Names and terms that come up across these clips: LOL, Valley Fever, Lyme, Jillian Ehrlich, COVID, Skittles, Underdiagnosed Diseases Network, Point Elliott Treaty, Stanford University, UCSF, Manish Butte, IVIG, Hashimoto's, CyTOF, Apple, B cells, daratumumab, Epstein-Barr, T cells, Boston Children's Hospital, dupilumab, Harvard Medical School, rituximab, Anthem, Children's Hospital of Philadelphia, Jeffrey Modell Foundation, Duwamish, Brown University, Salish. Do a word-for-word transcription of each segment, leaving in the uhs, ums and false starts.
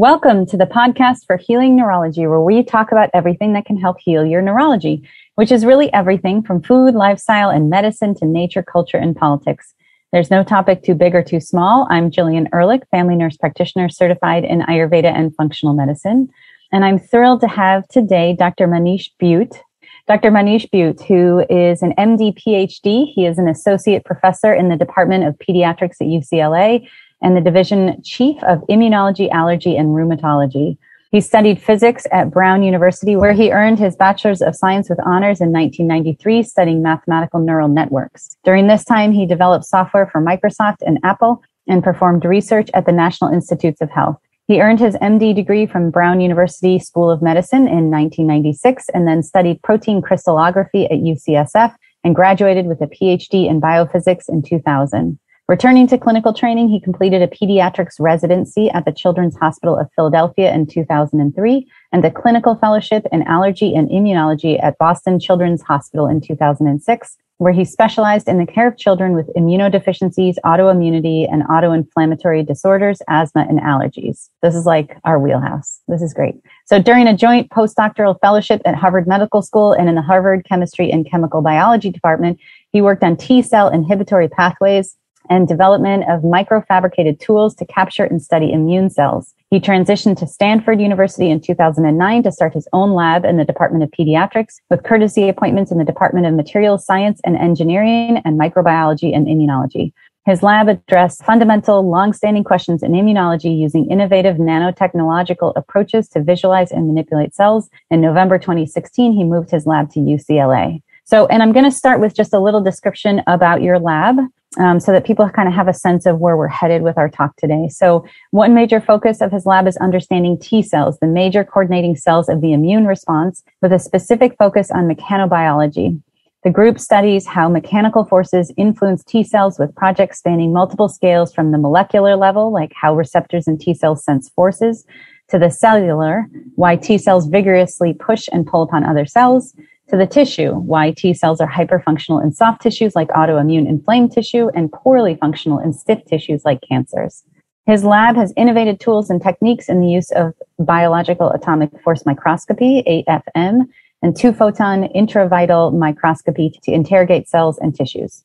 Welcome to the podcast for Healing Neurology, where we talk about everything that can help heal your neurology, which is really everything from food, lifestyle, and medicine to nature, culture, and politics. There's no topic too big or too small. I'm Jillian Ehrlich, family nurse practitioner certified in Ayurveda and functional medicine. And I'm thrilled to have today Doctor Manish Butte. Doctor Manish Butte, who is an M D, P H D. He is an associate professor in the Department of Pediatrics at U C L A and the Division Chief of Immunology, Allergy, and Rheumatology. He studied physics at Brown University, where he earned his Bachelor's of Science with honors in nineteen ninety-three, studying mathematical neural networks. During this time, he developed software for Microsoft and Apple and performed research at the National Institutes of Health. He earned his M D degree from Brown University School of Medicine in nineteen ninety-six and then studied protein crystallography at U C S F and graduated with a P H D in biophysics in two thousand. Returning to clinical training, he completed a pediatrics residency at the Children's Hospital of Philadelphia in two thousand three and a clinical fellowship in allergy and immunology at Boston Children's Hospital in two thousand six, where he specialized in the care of children with immunodeficiencies, autoimmunity, and autoinflammatory disorders, asthma, and allergies. This is like our wheelhouse. This is great. So during a joint postdoctoral fellowship at Harvard Medical School and in the Harvard Chemistry and Chemical Biology Department, he worked on T-cell inhibitory pathways and development of microfabricated tools to capture and study immune cells. He transitioned to Stanford University in two thousand nine to start his own lab in the Department of Pediatrics, with courtesy appointments in the Department of Materials Science and Engineering and Microbiology and Immunology. His lab addressed fundamental, long-standing questions in immunology using innovative nanotechnological approaches to visualize and manipulate cells. In November twenty sixteen, he moved his lab to U C L A. So, and I'm going to start with just a little description about your lab, Um, so that people kind of have a sense of where we're headed with our talk today. So one major focus of his lab is understanding T cells, the major coordinating cells of the immune response, with a specific focus on mechanobiology. The group studies how mechanical forces influence T cells, with projects spanning multiple scales from the molecular level, like how receptors in T cells sense forces, to the cellular, why T cells vigorously push and pull upon other cells, to the tissue, why T cells are hyperfunctional in soft tissues like autoimmune inflamed tissue and poorly functional in stiff tissues like cancers. His lab has innovated tools and techniques in the use of biological atomic force microscopy, A F M, and two-photon intravital microscopy to interrogate cells and tissues.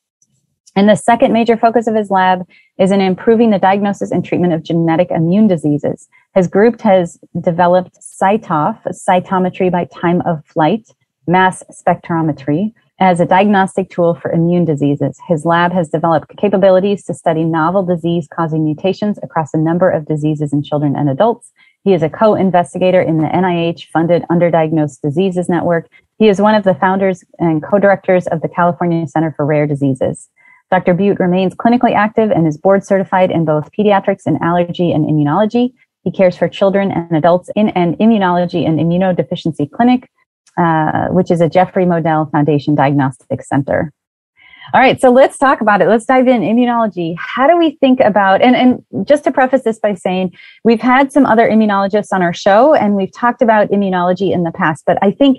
And the second major focus of his lab is in improving the diagnosis and treatment of genetic immune diseases. His group has developed CyTOF, cytometry by time of flight, mass spectrometry, as a diagnostic tool for immune diseases. His lab has developed capabilities to study novel disease-causing mutations across a number of diseases in children and adults. He is a co-investigator in the N I H-funded Underdiagnosed Diseases Network. He is one of the founders and co-directors of the California Center for Rare Diseases. Doctor Butte remains clinically active and is board-certified in both pediatrics and allergy and immunology. He cares for children and adults in an immunology and immunodeficiency clinic, Uh, which is a Jeffrey Modell Foundation Diagnostic Center. All right, so let's talk about it. Let's dive in. Immunology. How do we think about, and, and just to preface this by saying, we've had some other immunologists on our show, and we've talked about immunology in the past, but I think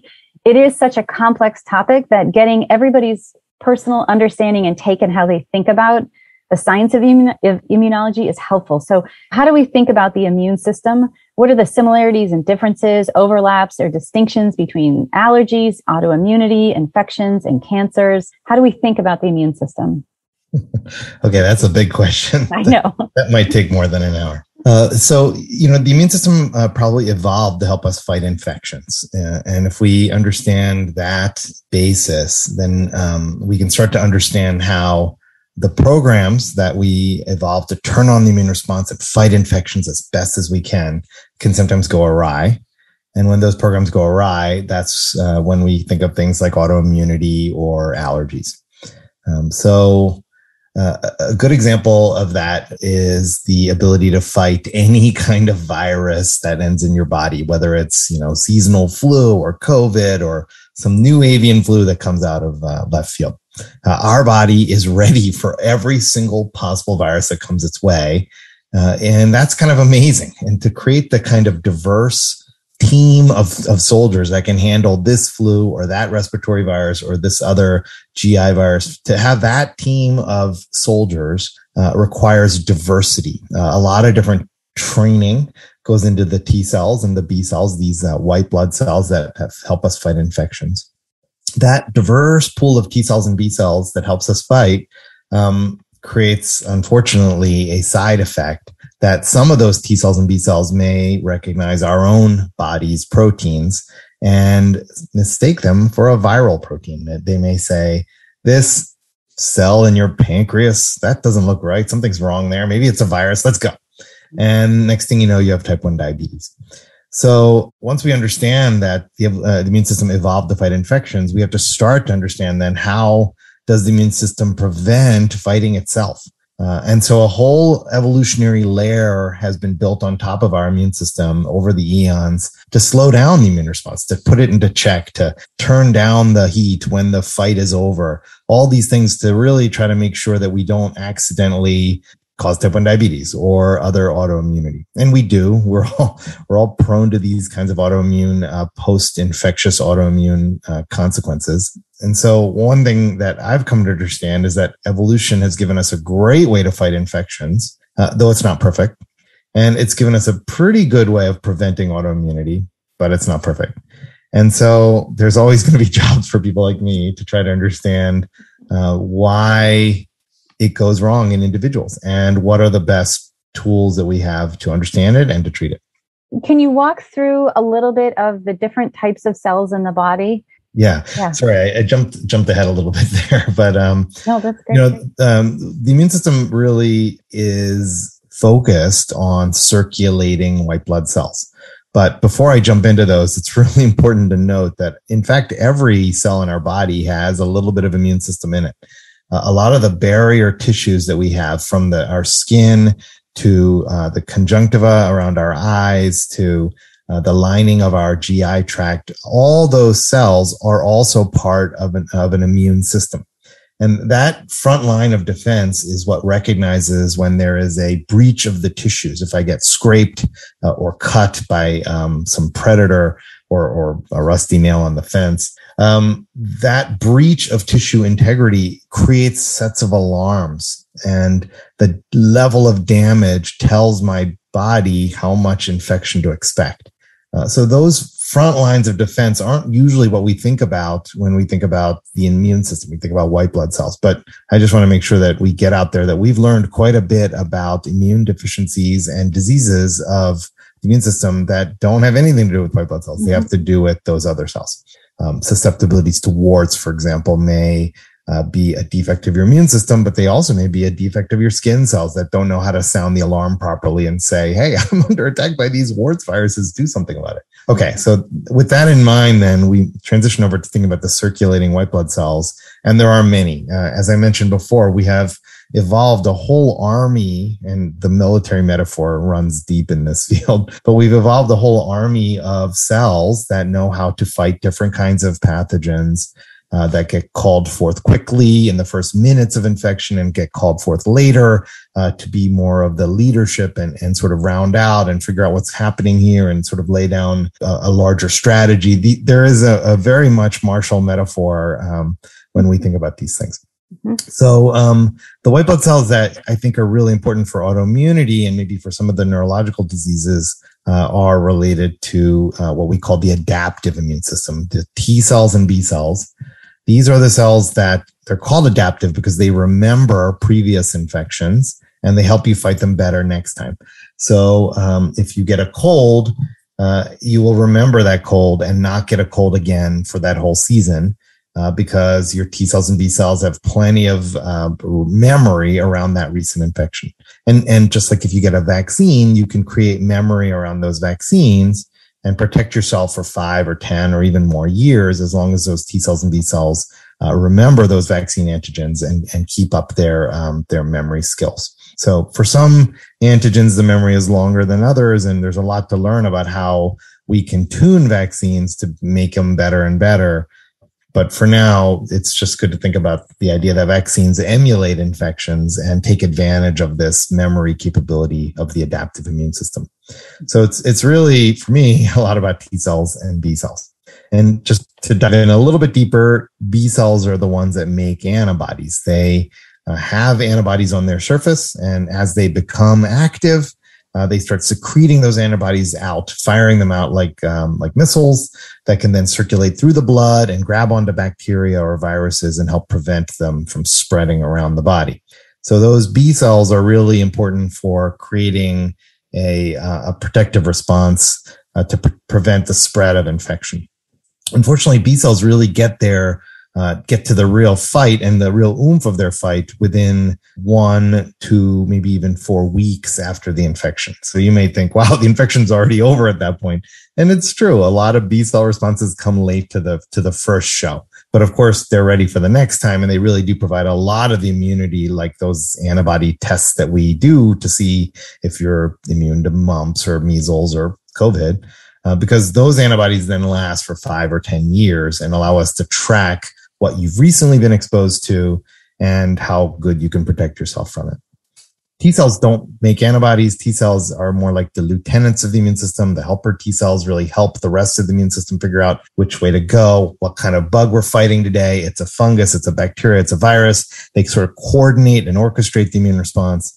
it is such a complex topic that getting everybody's personal understanding and take and how they think about the science of, immun- of immunology is helpful. So how do we think about the immune system? What are the similarities and differences, overlaps, or distinctions between allergies, autoimmunity, infections, and cancers? How do we think about the immune system? Okay, that's a big question. I know. that, that might take more than an hour. Uh, so, you know, the immune system uh, probably evolved to help us fight infections. Uh, and if we understand that basis, then um, we can start to understand how the programs that we evolve to turn on the immune response and fight infections as best as we can can sometimes go awry. And when those programs go awry, that's uh, when we think of things like autoimmunity or allergies. Um, so uh, a good example of that is the ability to fight any kind of virus that ends in your body, whether it's, you know, seasonal flu or COVID or some new avian flu that comes out of uh, left field. Uh, our body is ready for every single possible virus that comes its way. Uh, and that's kind of amazing. And to create the kind of diverse team of, of soldiers that can handle this flu or that respiratory virus or this other G I virus, to have that team of soldiers uh, requires diversity, uh, a lot of different training goes into the T cells and the B cells, these uh, white blood cells that have, help us fight infections. That diverse pool of T cells and B cells that helps us fight um, creates, unfortunately, a side effect that some of those T cells and B cells may recognize our own body's proteins and mistake them for a viral protein. They may say, this cell in your pancreas, that doesn't look right. Something's wrong there. Maybe it's a virus. Let's go. And next thing you know, you have type one diabetes. So once we understand that the, uh, the immune system evolved to fight infections, we have to start to understand then how does the immune system prevent fighting itself? Uh, and so a whole evolutionary layer has been built on top of our immune system over the eons to slow down the immune response, to put it into check, to turn down the heat when the fight is over, all these things to really try to make sure that we don't accidentally cause type one diabetes or other autoimmunity. And we do. We're all, we're all prone to these kinds of autoimmune, uh, post-infectious autoimmune uh, consequences. And so one thing that I've come to understand is that evolution has given us a great way to fight infections, uh, though it's not perfect. And it's given us a pretty good way of preventing autoimmunity, but it's not perfect. And so there's always going to be jobs for people like me to try to understand uh, why it goes wrong in individuals and what are the best tools that we have to understand it and to treat it. Can you walk through a little bit of the different types of cells in the body? Yeah. yeah. Sorry, I, I jumped jumped ahead a little bit there, but um, no, that's great. You know, um, the immune system really is focused on circulating white blood cells. But before I jump into those, it's really important to note that, in fact, every cell in our body has a little bit of immune system in it. Uh, a lot of the barrier tissues that we have, from the, our skin to uh, the conjunctiva around our eyes to Uh, the lining of our G I tract, all those cells are also part of an, of an immune system. And that front line of defense is what recognizes when there is a breach of the tissues. If I get scraped uh, or cut by um, some predator or, or a rusty nail on the fence, um, that breach of tissue integrity creates sets of alarms. And the level of damage tells my body how much infection to expect. Uh, so those front lines of defense aren't usually what we think about when we think about the immune system. We think about white blood cells, but I just want to make sure that we get out there that we've learned quite a bit about immune deficiencies and diseases of the immune system that don't have anything to do with white blood cells. Mm-hmm. They have to do with those other cells. Um, susceptibilities to warts, for example, may Uh, be a defect of your immune system, but they also may be a defect of your skin cells that don't know how to sound the alarm properly and say, hey, I'm under attack by these warts viruses, do something about it. Okay, so with that in mind, then we transition over to thinking about the circulating white blood cells, and there are many. Uh, as I mentioned before, we have evolved a whole army, and the military metaphor runs deep in this field, but we've evolved a whole army of cells that know how to fight different kinds of pathogens. Uh, that get called forth quickly in the first minutes of infection and get called forth later uh, to be more of the leadership and, and sort of round out and figure out what's happening here and sort of lay down a, a larger strategy. The, there is a, a very much martial metaphor um, when we think about these things. Mm-hmm. So um, the white blood cells that I think are really important for autoimmunity and maybe for some of the neurological diseases uh, are related to uh, what we call the adaptive immune system, the T cells and B cells. These are the cells that they're called adaptive because they remember previous infections and they help you fight them better next time. So um, if you get a cold, uh, you will remember that cold and not get a cold again for that whole season uh, because your T cells and B cells have plenty of uh, memory around that recent infection. And, and just like if you get a vaccine, you can create memory around those vaccines and protect yourself for five or ten or even more years, as long as those T cells and B cells uh, remember those vaccine antigens and, and keep up their um, their memory skills. So for some antigens, the memory is longer than others, and there's a lot to learn about how we can tune vaccines to make them better and better. But for now, it's just good to think about the idea that vaccines emulate infections and take advantage of this memory capability of the adaptive immune system. So it's it's really, for me, a lot about T cells and B cells. And just to dive in a little bit deeper, B cells are the ones that make antibodies. They uh, have antibodies on their surface, and as they become active, Uh, they start secreting those antibodies out, firing them out like um, like missiles that can then circulate through the blood and grab onto bacteria or viruses and help prevent them from spreading around the body. So those B cells are really important for creating a, uh, a protective response uh, to pre- prevent the spread of infection. Unfortunately, B cells really get their Uh, get to the real fight and the real oomph of their fight within one, two, maybe even four weeks after the infection. So you may think, wow, the infection's already over at that point. And it's true. A lot of B cell responses come late to the, to the first show. But of course, they're ready for the next time. And they really do provide a lot of the immunity, like those antibody tests that we do to see if you're immune to mumps or measles or COVID, uh, because those antibodies then last for five or ten years and allow us to track what you've recently been exposed to, and how good you can protect yourself from it. T cells don't make antibodies. T cells are more like the lieutenants of the immune system. The helper T cells really help the rest of the immune system figure out which way to go, what kind of bug we're fighting today. It's a fungus, it's a bacteria, it's a virus. They sort of coordinate and orchestrate the immune response.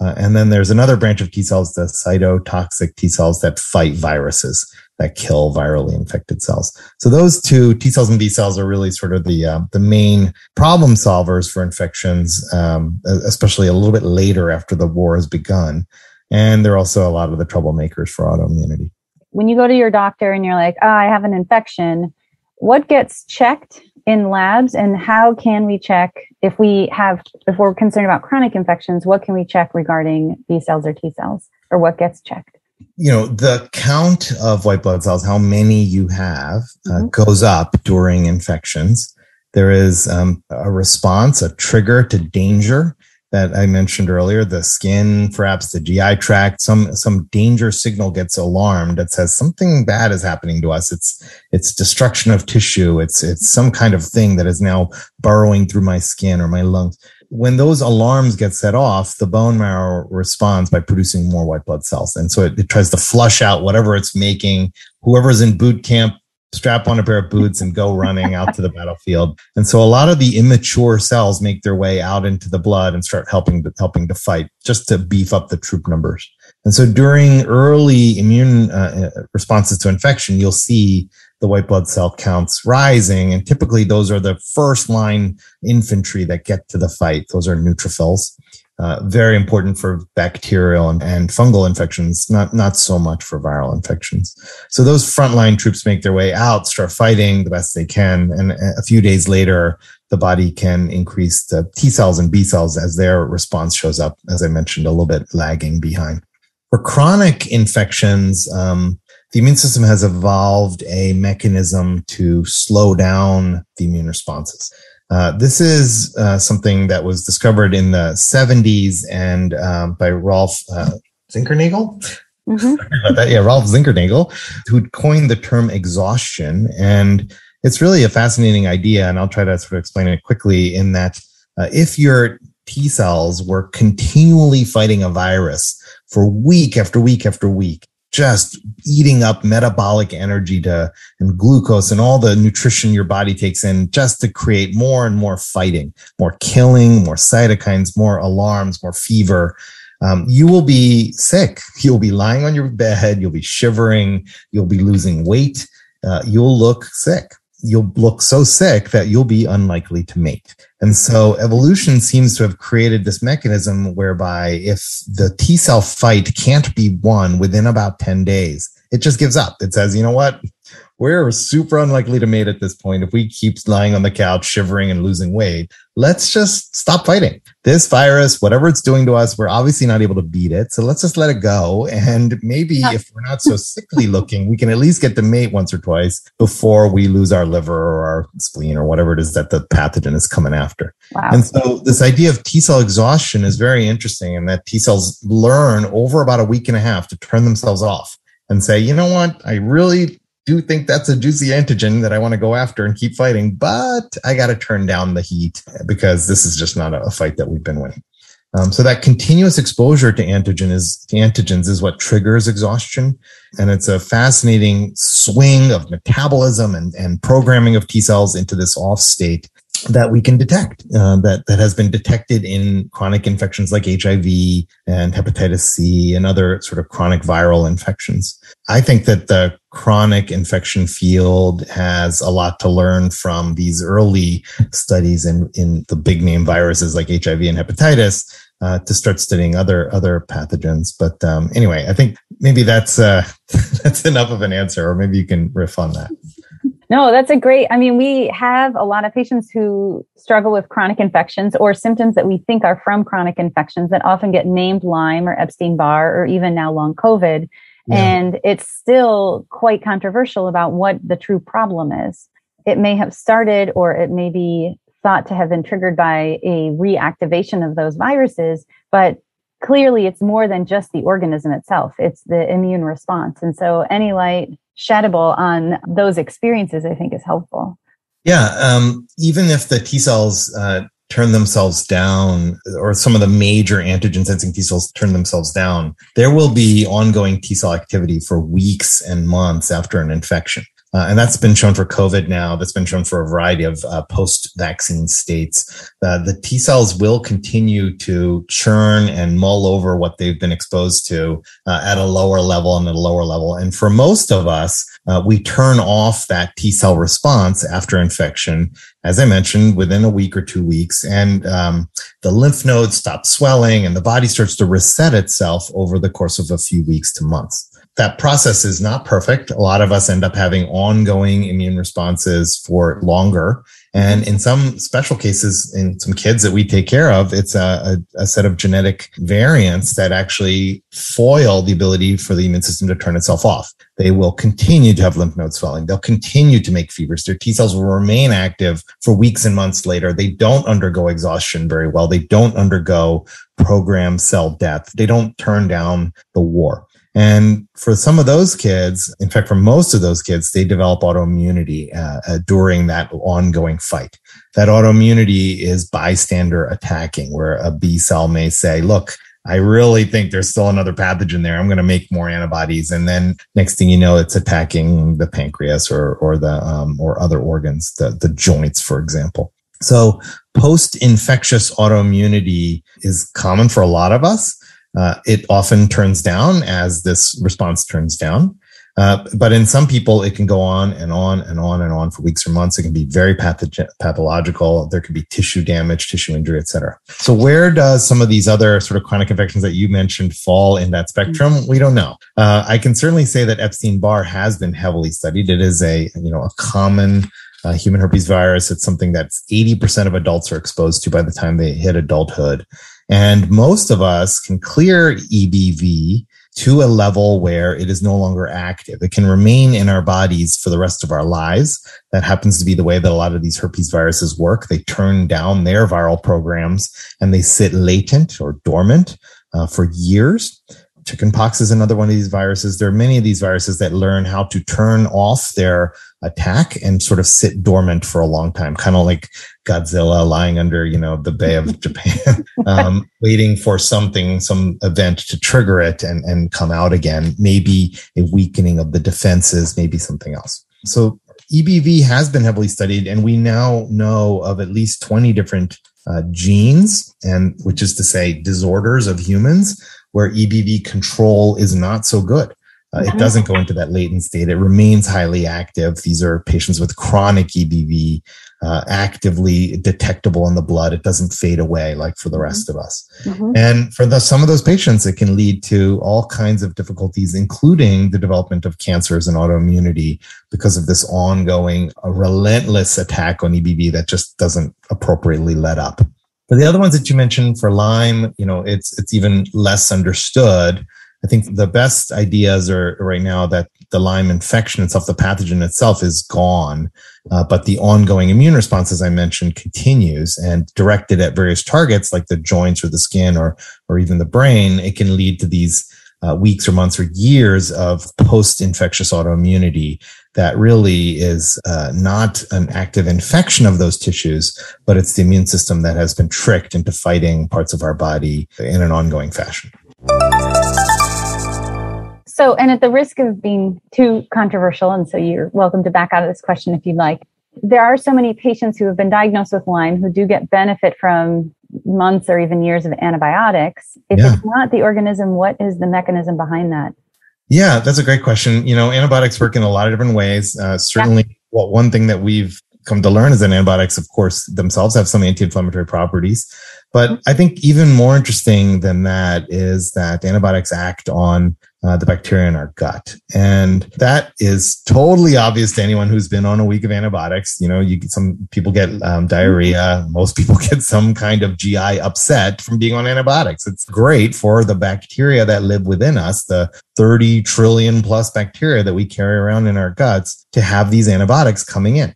Uh, and then there's another branch of T cells, the cytotoxic T cells that fight viruses, that kill virally infected cells. So those two, T cells and B cells, are really sort of the uh, the main problem solvers for infections, um, especially a little bit later after the war has begun. And they're also a lot of the troublemakers for autoimmunity. When you go to your doctor and you're like, oh, I have an infection, what gets checked in labs, and how can we check if we have, if we're concerned about chronic infections, what can we check regarding B cells or T cells, or what gets checked? You know, the count of white blood cells, how many you have, uh, mm-hmm. goes up during infections. There is um, a response, a trigger to danger that I mentioned earlier, the skin, perhaps the G I tract, some some danger signal gets alarmed that says something bad is happening to us. It's it's destruction of tissue. It's it's some kind of thing that is now burrowing through my skin or my lungs. When those alarms get set off, the bone marrow responds by producing more white blood cells. And so it, it tries to flush out whatever it's making. Whoever's in boot camp, strap on a pair of boots and go running out to the battlefield. And so a lot of the immature cells make their way out into the blood and start helping to, helping to fight, just to beef up the troop numbers. And so during early immune uh, responses to infection, you'll see the white blood cell counts rising. And typically those are the first line infantry that get to the fight. Those are neutrophils. Uh, very important for bacterial and, and fungal infections, not, not so much for viral infections. So those frontline troops make their way out, start fighting the best they can. And a few days later, the body can increase the T cells and B cells as their response shows up, as I mentioned, a little bit lagging behind. For chronic infections, um, the immune system has evolved a mechanism to slow down the immune responses. Uh, this is uh, something that was discovered in the seventies and uh, by Rolf uh, Zinkernagel. Mm-hmm. Sorry about that. Yeah, Rolf Zinkernagel, who coined the term exhaustion. And it's really a fascinating idea. And I'll try to sort of explain it quickly in that uh, if your T cells were continually fighting a virus for week after week after week, just eating up metabolic energy to and glucose and all the nutrition your body takes in just to create more and more fighting, more killing, more cytokines, more alarms, more fever. Um, you will be sick. You'll be lying on your bed. You'll be shivering. You'll be losing weight. Uh, you'll look sick. You'll look so sick that you'll be unlikely to mate. And so evolution seems to have created this mechanism whereby if the T cell fight can't be won within about ten days, it just gives up. It says, you know what? We're super unlikely to mate at this point. If we keep lying on the couch, shivering and losing weight, let's just stop fighting. This virus, whatever it's doing to us, we're obviously not able to beat it. So let's just let it go. And maybe if we're not so sickly looking, we can at least get to mate once or twice before we lose our liver or our spleen or whatever it is that the pathogen is coming after. Wow. And so this idea of T cell exhaustion is very interesting, in that T cells learn over about a week and a half to turn themselves off and say, you know what, I really do think that's a juicy antigen that I want to go after and keep fighting, but I got to turn down the heat because this is just not a fight that we've been winning. Um, so that continuous exposure to antigen is, to antigens is what triggers exhaustion. And it's a fascinating swing of metabolism and, and programming of T cells into this off state. that we can detect, uh, that, that has been detected in chronic infections like H I V and hepatitis C and other sort of chronic viral infections. I think that the chronic infection field has a lot to learn from these early studies in, in the big name viruses like H I V and hepatitis uh, to start studying other, other pathogens. But um, anyway, I think maybe that's, uh, that's enough of an answer, or maybe you can riff on that. No, that's a great, I mean, we have a lot of patients who struggle with chronic infections or symptoms that we think are from chronic infections that often get named Lyme or Epstein-Barr or even now long COVID. Yeah. And it's still quite controversial about what the true problem is. It may have started, or it may be thought to have been triggered by a reactivation of those viruses, but clearly it's more than just the organism itself. It's the immune response. And so any light sheddable on those experiences, I think, is helpful. Yeah. Um, even if the T cells uh, turn themselves down, or some of the major antigen sensing T cells turn themselves down, there will be ongoing T cell activity for weeks and months after an infection. Uh, and that's been shown for COVID now. That's been shown for a variety of uh, post-vaccine states. Uh, the T cells will continue to churn and mull over what they've been exposed to uh, at a lower level and at a lower level. And for most of us, uh, we turn off that T cell response after infection, as I mentioned, within a week or two weeks. And um, the lymph nodes stop swelling and the body starts to reset itself over the course of a few weeks to months. That process is not perfect. A lot of us end up having ongoing immune responses for longer. And in some special cases, in some kids that we take care of, it's a, a, a set of genetic variants that actually foil the ability for the immune system to turn itself off. They will continue to have lymph node swelling. They'll continue to make fevers. Their T cells will remain active for weeks and months later. They don't undergo exhaustion very well. They don't undergo programmed cell death. They don't turn down the war. And for some of those kids, in fact, for most of those kids, they develop autoimmunity uh, uh, during that ongoing fight. That autoimmunity is bystander attacking, where a B cell may say, look, I really think there's still another pathogen there. I'm going to make more antibodies. And then next thing you know, it's attacking the pancreas or, or the, um, or other organs, the, the joints, for example. So post-infectious autoimmunity is common for a lot of us. Uh, it often turns down as this response turns down. Uh, but in some people, it can go on and on and on and on for weeks or months. It can be very pathogen- pathological. There could be tissue damage, tissue injury, et cetera. So where does some of these other sort of chronic infections that you mentioned fall in that spectrum? We don't know. Uh, I can certainly say that Epstein-Barr has been heavily studied. It is a, you know, a common Uh, human herpes virus. It's something that's eighty percent of adults are exposed to by the time they hit adulthood. And most of us can clear E B V to a level where it is no longer active. It can remain in our bodies for the rest of our lives. That happens to be the way that a lot of these herpes viruses work. They turn down their viral programs and they sit latent or dormant uh, for years. Chickenpox is another one of these viruses. There are many of these viruses that learn how to turn off their attack and sort of sit dormant for a long time, kind of like Godzilla lying under, you know, the Bay of Japan, um, waiting for something, some event to trigger it and, and come out again. Maybe a weakening of the defenses, maybe something else. So E B V has been heavily studied, and we now know of at least twenty different uh, genes, and which is to say disorders of humans, where E B V control is not so good. Uh, it doesn't go into that latent state. It remains highly active. These are patients with chronic E B V, uh, actively detectable in the blood. It doesn't fade away like for the rest of us. Mm-hmm. And for the, some of those patients, it can lead to all kinds of difficulties, including the development of cancers and autoimmunity because of this ongoing, uh, relentless attack on E B V that just doesn't appropriately let up. For the other ones that you mentioned, for Lyme, you know, it's it's even less understood. I think the best ideas are right now that the Lyme infection itself, the pathogen itself, is gone, uh, but the ongoing immune response, as I mentioned, continues, and directed at various targets like the joints or the skin or or even the brain, it can lead to these uh, weeks or months or years of post-infectious autoimmunity that really is uh, not an active infection of those tissues, but it's the immune system that has been tricked into fighting parts of our body in an ongoing fashion. So, and at the risk of being too controversial, and so you're welcome to back out of this question if you'd like, there are so many patients who have been diagnosed with Lyme who do get benefit from months or even years of antibiotics. If yeah. it's not the organism, what is the mechanism behind that? Yeah, that's a great question. You know, antibiotics work in a lot of different ways. Uh, certainly, yeah. well, one thing that we've come to learn is that antibiotics, of course, themselves have some anti-inflammatory properties. But mm-hmm. I think even more interesting than that is that antibiotics act on Uh, the bacteria in our gut. And that is totally obvious to anyone who's been on a week of antibiotics. You know, you get, some people get um, diarrhea. Most people get some kind of G I upset from being on antibiotics. It's great for the bacteria that live within us, the thirty trillion plus bacteria that we carry around in our guts, to have these antibiotics coming in.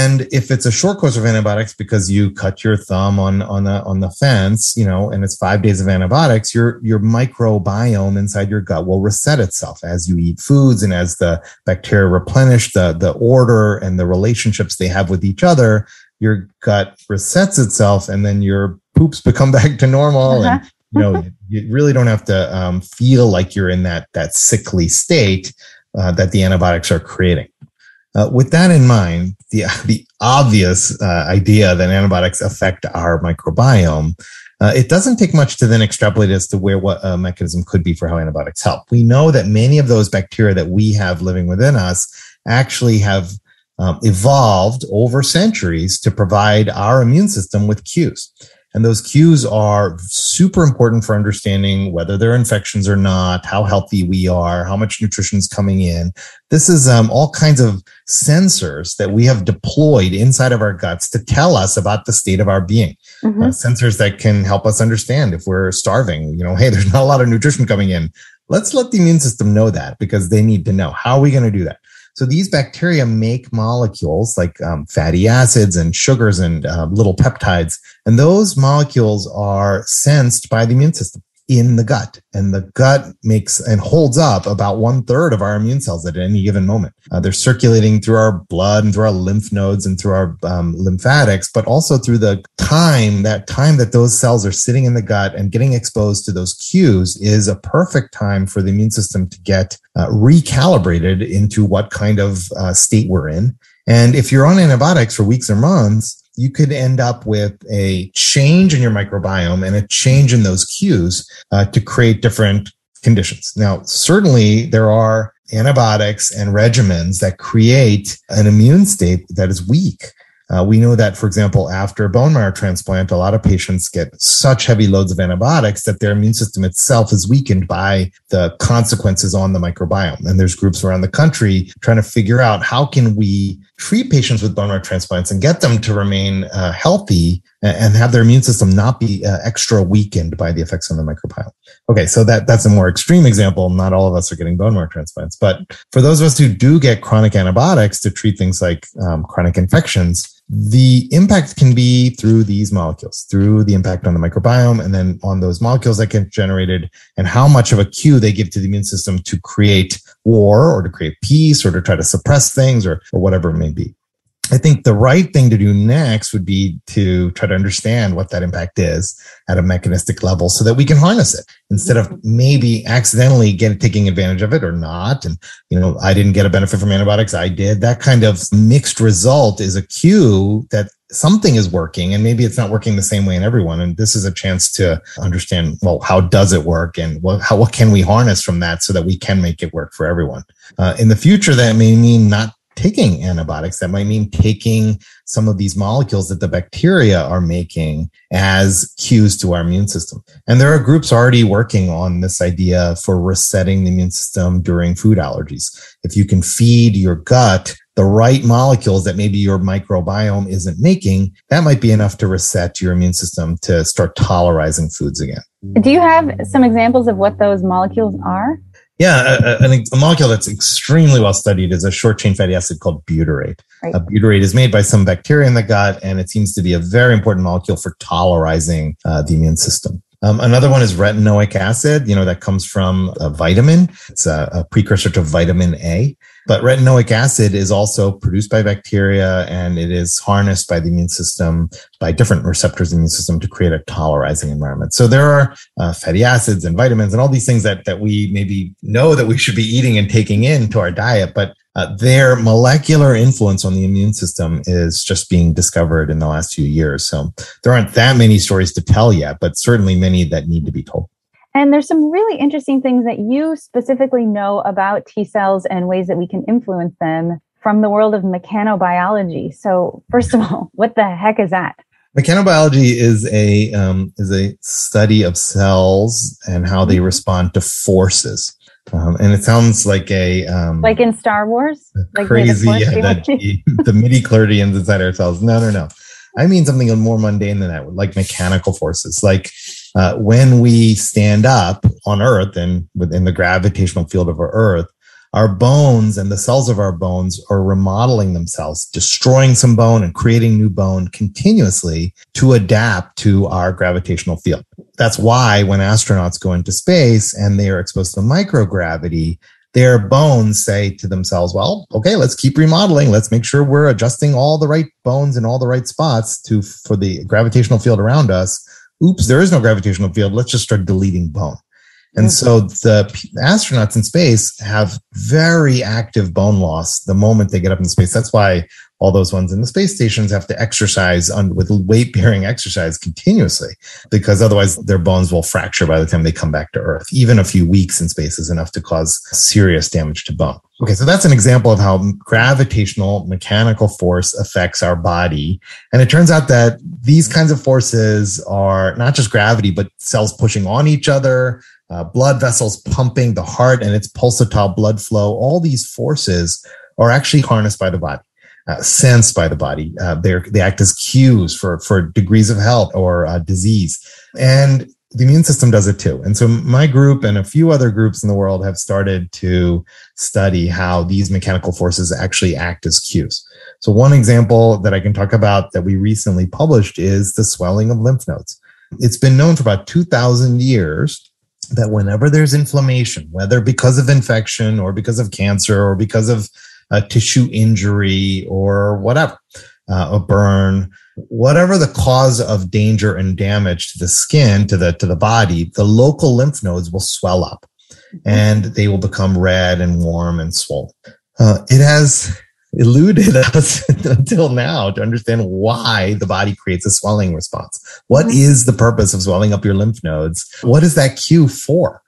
And if it's a short course of antibiotics because you cut your thumb on on the on the fence, you know, and it's five days of antibiotics, your your microbiome inside your gut will reset itself as you eat foods and as the bacteria replenish the the order and the relationships they have with each other. Your gut resets itself, and then your poops become back to normal. Uh-huh. And you know, you really don't have to um, feel like you're in that that sickly state uh, that the antibiotics are creating. Uh, with that in mind, the the obvious uh, idea that antibiotics affect our microbiome, uh, it doesn't take much to then extrapolate as to where what a mechanism could be for how antibiotics help. We know that many of those bacteria that we have living within us actually have um, evolved over centuries to provide our immune system with cues. And those cues are super important for understanding whether there are infections or not, how healthy we are, how much nutrition is coming in. This is um, all kinds of sensors that we have deployed inside of our guts to tell us about the state of our being. Mm-hmm. Uh, sensors that can help us understand if we're starving. You know, hey, there's not a lot of nutrition coming in. Let's let the immune system know that, because they need to know. How are we going to do that? So these bacteria make molecules like um, fatty acids and sugars and uh, little peptides. And those molecules are sensed by the immune system in the gut. And the gut makes and holds up about one third of our immune cells at any given moment. Uh, they're circulating through our blood and through our lymph nodes and through our um, lymphatics, but also through the time, that time that those cells are sitting in the gut and getting exposed to those cues is a perfect time for the immune system to get uh, recalibrated into what kind of uh, state we're in. And if you're on antibiotics for weeks or months, you could end up with a change in your microbiome and a change in those cues uh, to create different conditions. Now, certainly there are antibiotics and regimens that create an immune state that is weak. Uh, we know that, for example, after a bone marrow transplant, a lot of patients get such heavy loads of antibiotics that their immune system itself is weakened by the consequences on the microbiome. And there's groups around the country trying to figure out how can we treat patients with bone marrow transplants and get them to remain uh, healthy and have their immune system not be uh, extra weakened by the effects on the microbiome. Okay, so that that's a more extreme example. Not all of us are getting bone marrow transplants. But for those of us who do get chronic antibiotics to treat things like um, chronic infections, the impact can be through these molecules, through the impact on the microbiome, and then on those molecules that get generated and how much of a cue they give to the immune system to create war or to create peace or to try to suppress things or, or whatever it may be. I think the right thing to do next would be to try to understand what that impact is at a mechanistic level so that we can harness it instead of maybe accidentally get, taking advantage of it or not. And, you know, I didn't get a benefit from antibiotics. I did. That kind of mixed result is a cue that something is working, and maybe it's not working the same way in everyone. And this is a chance to understand, well, how does it work, and what, how, what can we harness from that so that we can make it work for everyone? Uh, in the future, that may mean not taking antibiotics. That might mean taking some of these molecules that the bacteria are making as cues to our immune system. And there are groups already working on this idea for resetting the immune system during food allergies. If you can feed your gut the right molecules that maybe your microbiome isn't making, that might be enough to reset your immune system to start tolerizing foods again. Do you have some examples of what those molecules are? Yeah, a, a, a molecule that's extremely well studied is a short-chain fatty acid called butyrate. Right. Uh, butyrate is made by some bacteria in the gut, and it seems to be a very important molecule for tolerizing uh, the immune system. Um, another one is retinoic acid, you know, that comes from a vitamin. It's a, a precursor to vitamin A. But retinoic acid is also produced by bacteria, and it is harnessed by the immune system, by different receptors in the immune system, to create a tolerizing environment. So there are uh, fatty acids and vitamins and all these things that that we maybe know that we should be eating and taking into our diet, but Uh, their molecular influence on the immune system is just being discovered in the last few years. So there aren't that many stories to tell yet, but certainly many that need to be told. And there's some really interesting things that you specifically know about T cells and ways that we can influence them from the world of mechanobiology. So first of all, what the heck is that? Mechanobiology is a um, is a study of cells and how they respond to forces. Um, and it sounds like a... Um, like in Star Wars? Like crazy, yeah, that the, the midi-chlorians inside our cells. No, no, no. I mean something more mundane than that, like mechanical forces. Like uh, when we stand up on Earth and within the gravitational field of our Earth, our bones and the cells of our bones are remodeling themselves, destroying some bone and creating new bone continuously to adapt to our gravitational field. That's why when astronauts go into space and they are exposed to microgravity, their bones say to themselves, well, okay, let's keep remodeling. Let's make sure we're adjusting all the right bones in all the right spots to for the gravitational field around us. Oops, there is no gravitational field. Let's just start deleting bone. And so the astronauts in space have very active bone loss the moment they get up in space. That's why all those ones in the space stations have to exercise on, with weight-bearing exercise continuously, because otherwise their bones will fracture by the time they come back to Earth. Even a few weeks in space is enough to cause serious damage to bone. Okay, so that's an example of how gravitational mechanical force affects our body. And it turns out that these kinds of forces are not just gravity, but cells pushing on each other, Uh, blood vessels pumping, the heart and its pulsatile blood flow, all these forces are actually harnessed by the body, uh, sensed by the body. Uh, they act as cues for, for degrees of health or uh, disease. And the immune system does it too. And so my group and a few other groups in the world have started to study how these mechanical forces actually act as cues. So one example that I can talk about that we recently published is the swelling of lymph nodes. It's been known for about two thousand years that whenever there's inflammation, whether because of infection or because of cancer or because of a tissue injury or whatever, uh, a burn, whatever the cause of danger and damage to the skin, to the, to the body, the local lymph nodes will swell up and they will become red and warm and swollen. Uh, it has eluded us until now to understand why the body creates a swelling response. What is the purpose of swelling up your lymph nodes? What is that cue for?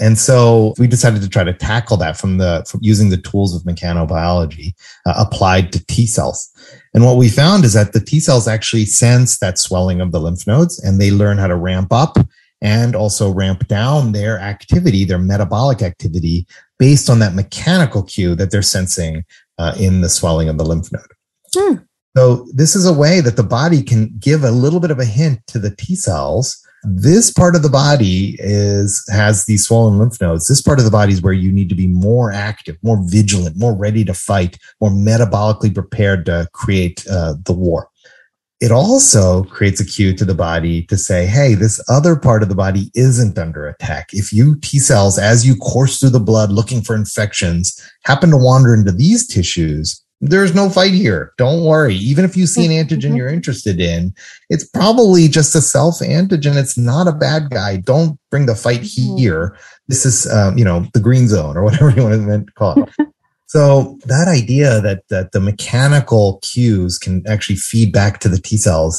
And so we decided to try to tackle that from the from using the tools of mechanobiology uh, applied to T cells. And what we found is that the T cells actually sense that swelling of the lymph nodes, and they learn how to ramp up and also ramp down their activity, their metabolic activity, based on that mechanical cue that they're sensing Uh, in the swelling of the lymph node. Hmm. So this is a way that the body can give a little bit of a hint to the T cells. This part of the body is has these swollen lymph nodes. This part of the body is where you need to be more active, more vigilant, more ready to fight, more metabolically prepared to create uh, the war. It also creates a cue to the body to say, hey, this other part of the body isn't under attack. If you T cells, as you course through the blood looking for infections, happen to wander into these tissues, there's no fight here. Don't worry. Even if you see an antigen you're interested in, it's probably just a self-antigen. It's not a bad guy. Don't bring the fight here. This is, um, you know, the green zone or whatever you want to call it. So that idea that that the mechanical cues can actually feed back to the T cells,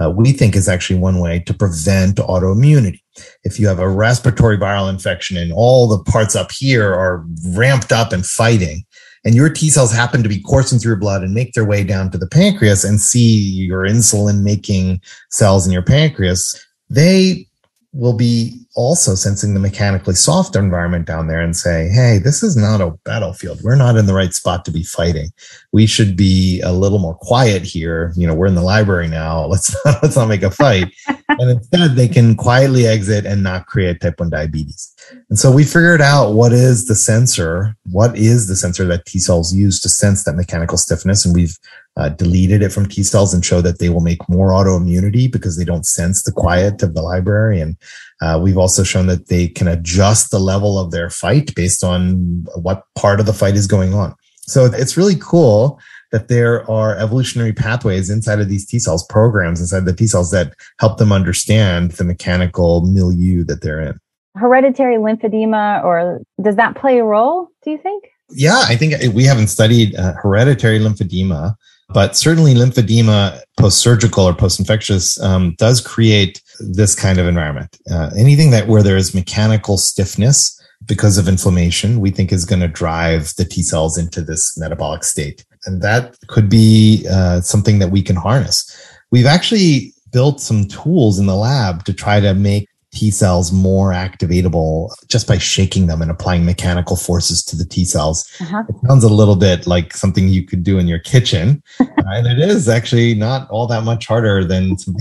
uh, we think is actually one way to prevent autoimmunity. If you have a respiratory viral infection and all the parts up here are ramped up and fighting, and your T cells happen to be coursing through your blood and make their way down to the pancreas and see your insulin-making cells in your pancreas, they will be also sensing the mechanically soft environment down there and say, hey, this is not a battlefield. We're not in the right spot to be fighting. We should be a little more quiet here. You know, we're in the library now. Let's not, let's not make a fight. And instead they can quietly exit and not create type one diabetes. And so we figured out what is the sensor, what is the sensor that T cells use to sense that mechanical stiffness. And we've uh, deleted it from T cells and show that they will make more autoimmunity because they don't sense the quiet of the library. And uh, we've also shown that they can adjust the level of their fight based on what part of the fight is going on. So it's really cool that there are evolutionary pathways inside of these T cells, programs inside the T cells that help them understand the mechanical milieu that they're in. Hereditary lymphedema, or does that play a role, do you think? Yeah, I think we haven't studied uh, hereditary lymphedema, but certainly lymphedema post-surgical or post-infectious um, does create this kind of environment. Uh, anything that where there is mechanical stiffness because of inflammation, we think is going to drive the T cells into this metabolic state. And that could be uh, something that we can harness. We've actually built some tools in the lab to try to make T cells more activatable just by shaking them and applying mechanical forces to the T cells. Uh-huh. It sounds a little bit like something you could do in your kitchen. uh, and it is actually not all that much harder than some,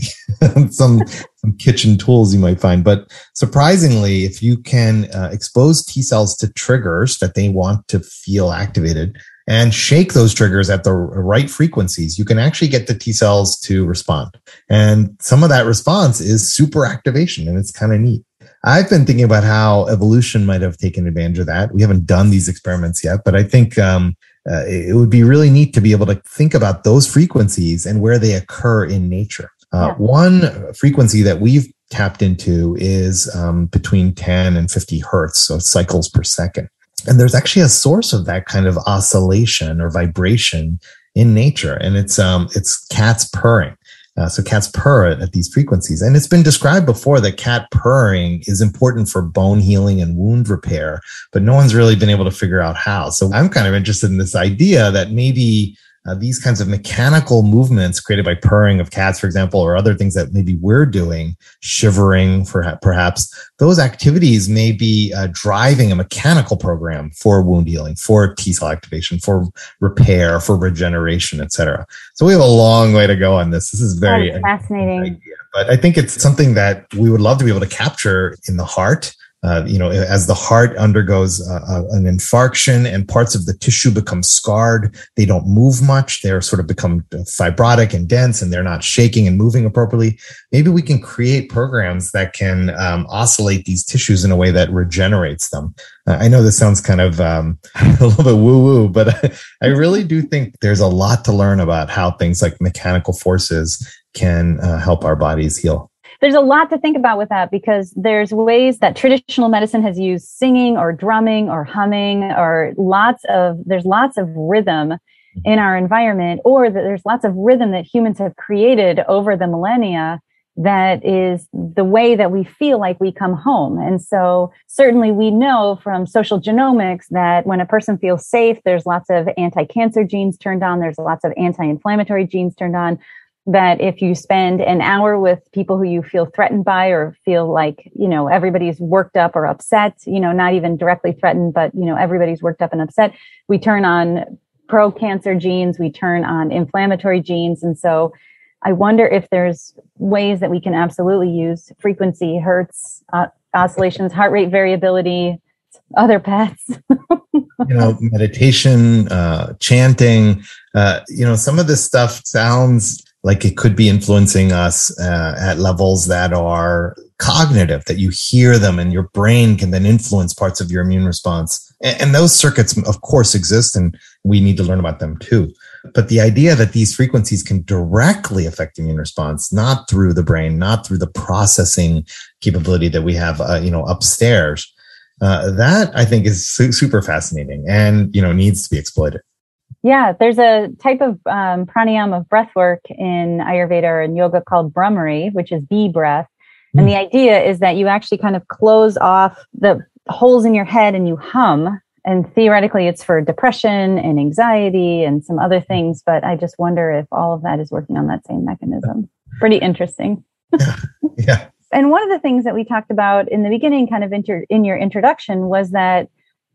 some, some kitchen tools you might find. But surprisingly, if you can uh, expose T cells to triggers that they want to feel activated and shake those triggers at the right frequencies, you can actually get the T cells to respond. And some of that response is super activation, and it's kind of neat. I've been thinking about how evolution might have taken advantage of that. We haven't done these experiments yet, but I think um, uh, it would be really neat to be able to think about those frequencies and where they occur in nature. Uh, yeah. One frequency that we've tapped into is um, between ten and fifty hertz, so cycles per second. And there's actually a source of that kind of oscillation or vibration in nature. And it's um it's cats purring. Uh, so cats purr at these frequencies. And it's been described before that cat purring is important for bone healing and wound repair, but no one's really been able to figure out how. So I'm kind of interested in this idea that maybe uh, these kinds of mechanical movements created by purring of cats, for example, or other things that maybe we're doing, shivering for perhaps, those activities may be uh, driving a mechanical program for wound healing, for T-cell activation, for repair, for regeneration, et cetera. So we have a long way to go on this. This is very That's fascinating idea. But I think it's something that we would love to be able to capture in the heart. Uh, you know, as the heart undergoes uh, an infarction and parts of the tissue become scarred, they don't move much. They're sort of become fibrotic and dense, and they're not shaking and moving appropriately. Maybe we can create programs that can um, oscillate these tissues in a way that regenerates them. Uh, I know this sounds kind of um, a little bit woo-woo, but I, I really do think there's a lot to learn about how things like mechanical forces can uh, help our bodies heal. There's a lot to think about with that, because there's ways that traditional medicine has used singing or drumming or humming or lots of, there's lots of rhythm in our environment, or that there's lots of rhythm that humans have created over the millennia that is the way that we feel like we come home. And so certainly we know from social genomics that when a person feels safe, there's lots of anti-cancer genes turned on, there's lots of anti-inflammatory genes turned on. That if you spend an hour with people who you feel threatened by, or feel like, you know, everybody's worked up or upset, you know, not even directly threatened, but, you know, everybody's worked up and upset, we turn on pro-cancer genes, we turn on inflammatory genes. And so I wonder if there's ways that we can absolutely use frequency, hertz, uh, oscillations, heart rate variability, other paths. You know, meditation, uh, chanting, uh, you know, some of this stuff sounds like it could be influencing us uh, at levels that are cognitive, that you hear them and your brain can then influence parts of your immune response. And, and those circuits, of course, exist, and we need to learn about them too. But the idea that these frequencies can directly affect immune response, not through the brain, not through the processing capability that we have, uh, you know, upstairs, uh, that I think is su- super fascinating and, you know, needs to be exploited. Yeah, there's a type of um, pranayama of breath work in Ayurveda or in yoga called Brahmari, which is bee breath. And mm. the idea is that you actually kind of close off the holes in your head and you hum. And theoretically, it's for depression and anxiety and some other things. But I just wonder if all of that is working on that same mechanism. Pretty interesting. Yeah. Yeah. And one of the things that we talked about in the beginning, kind of inter- in your introduction, was that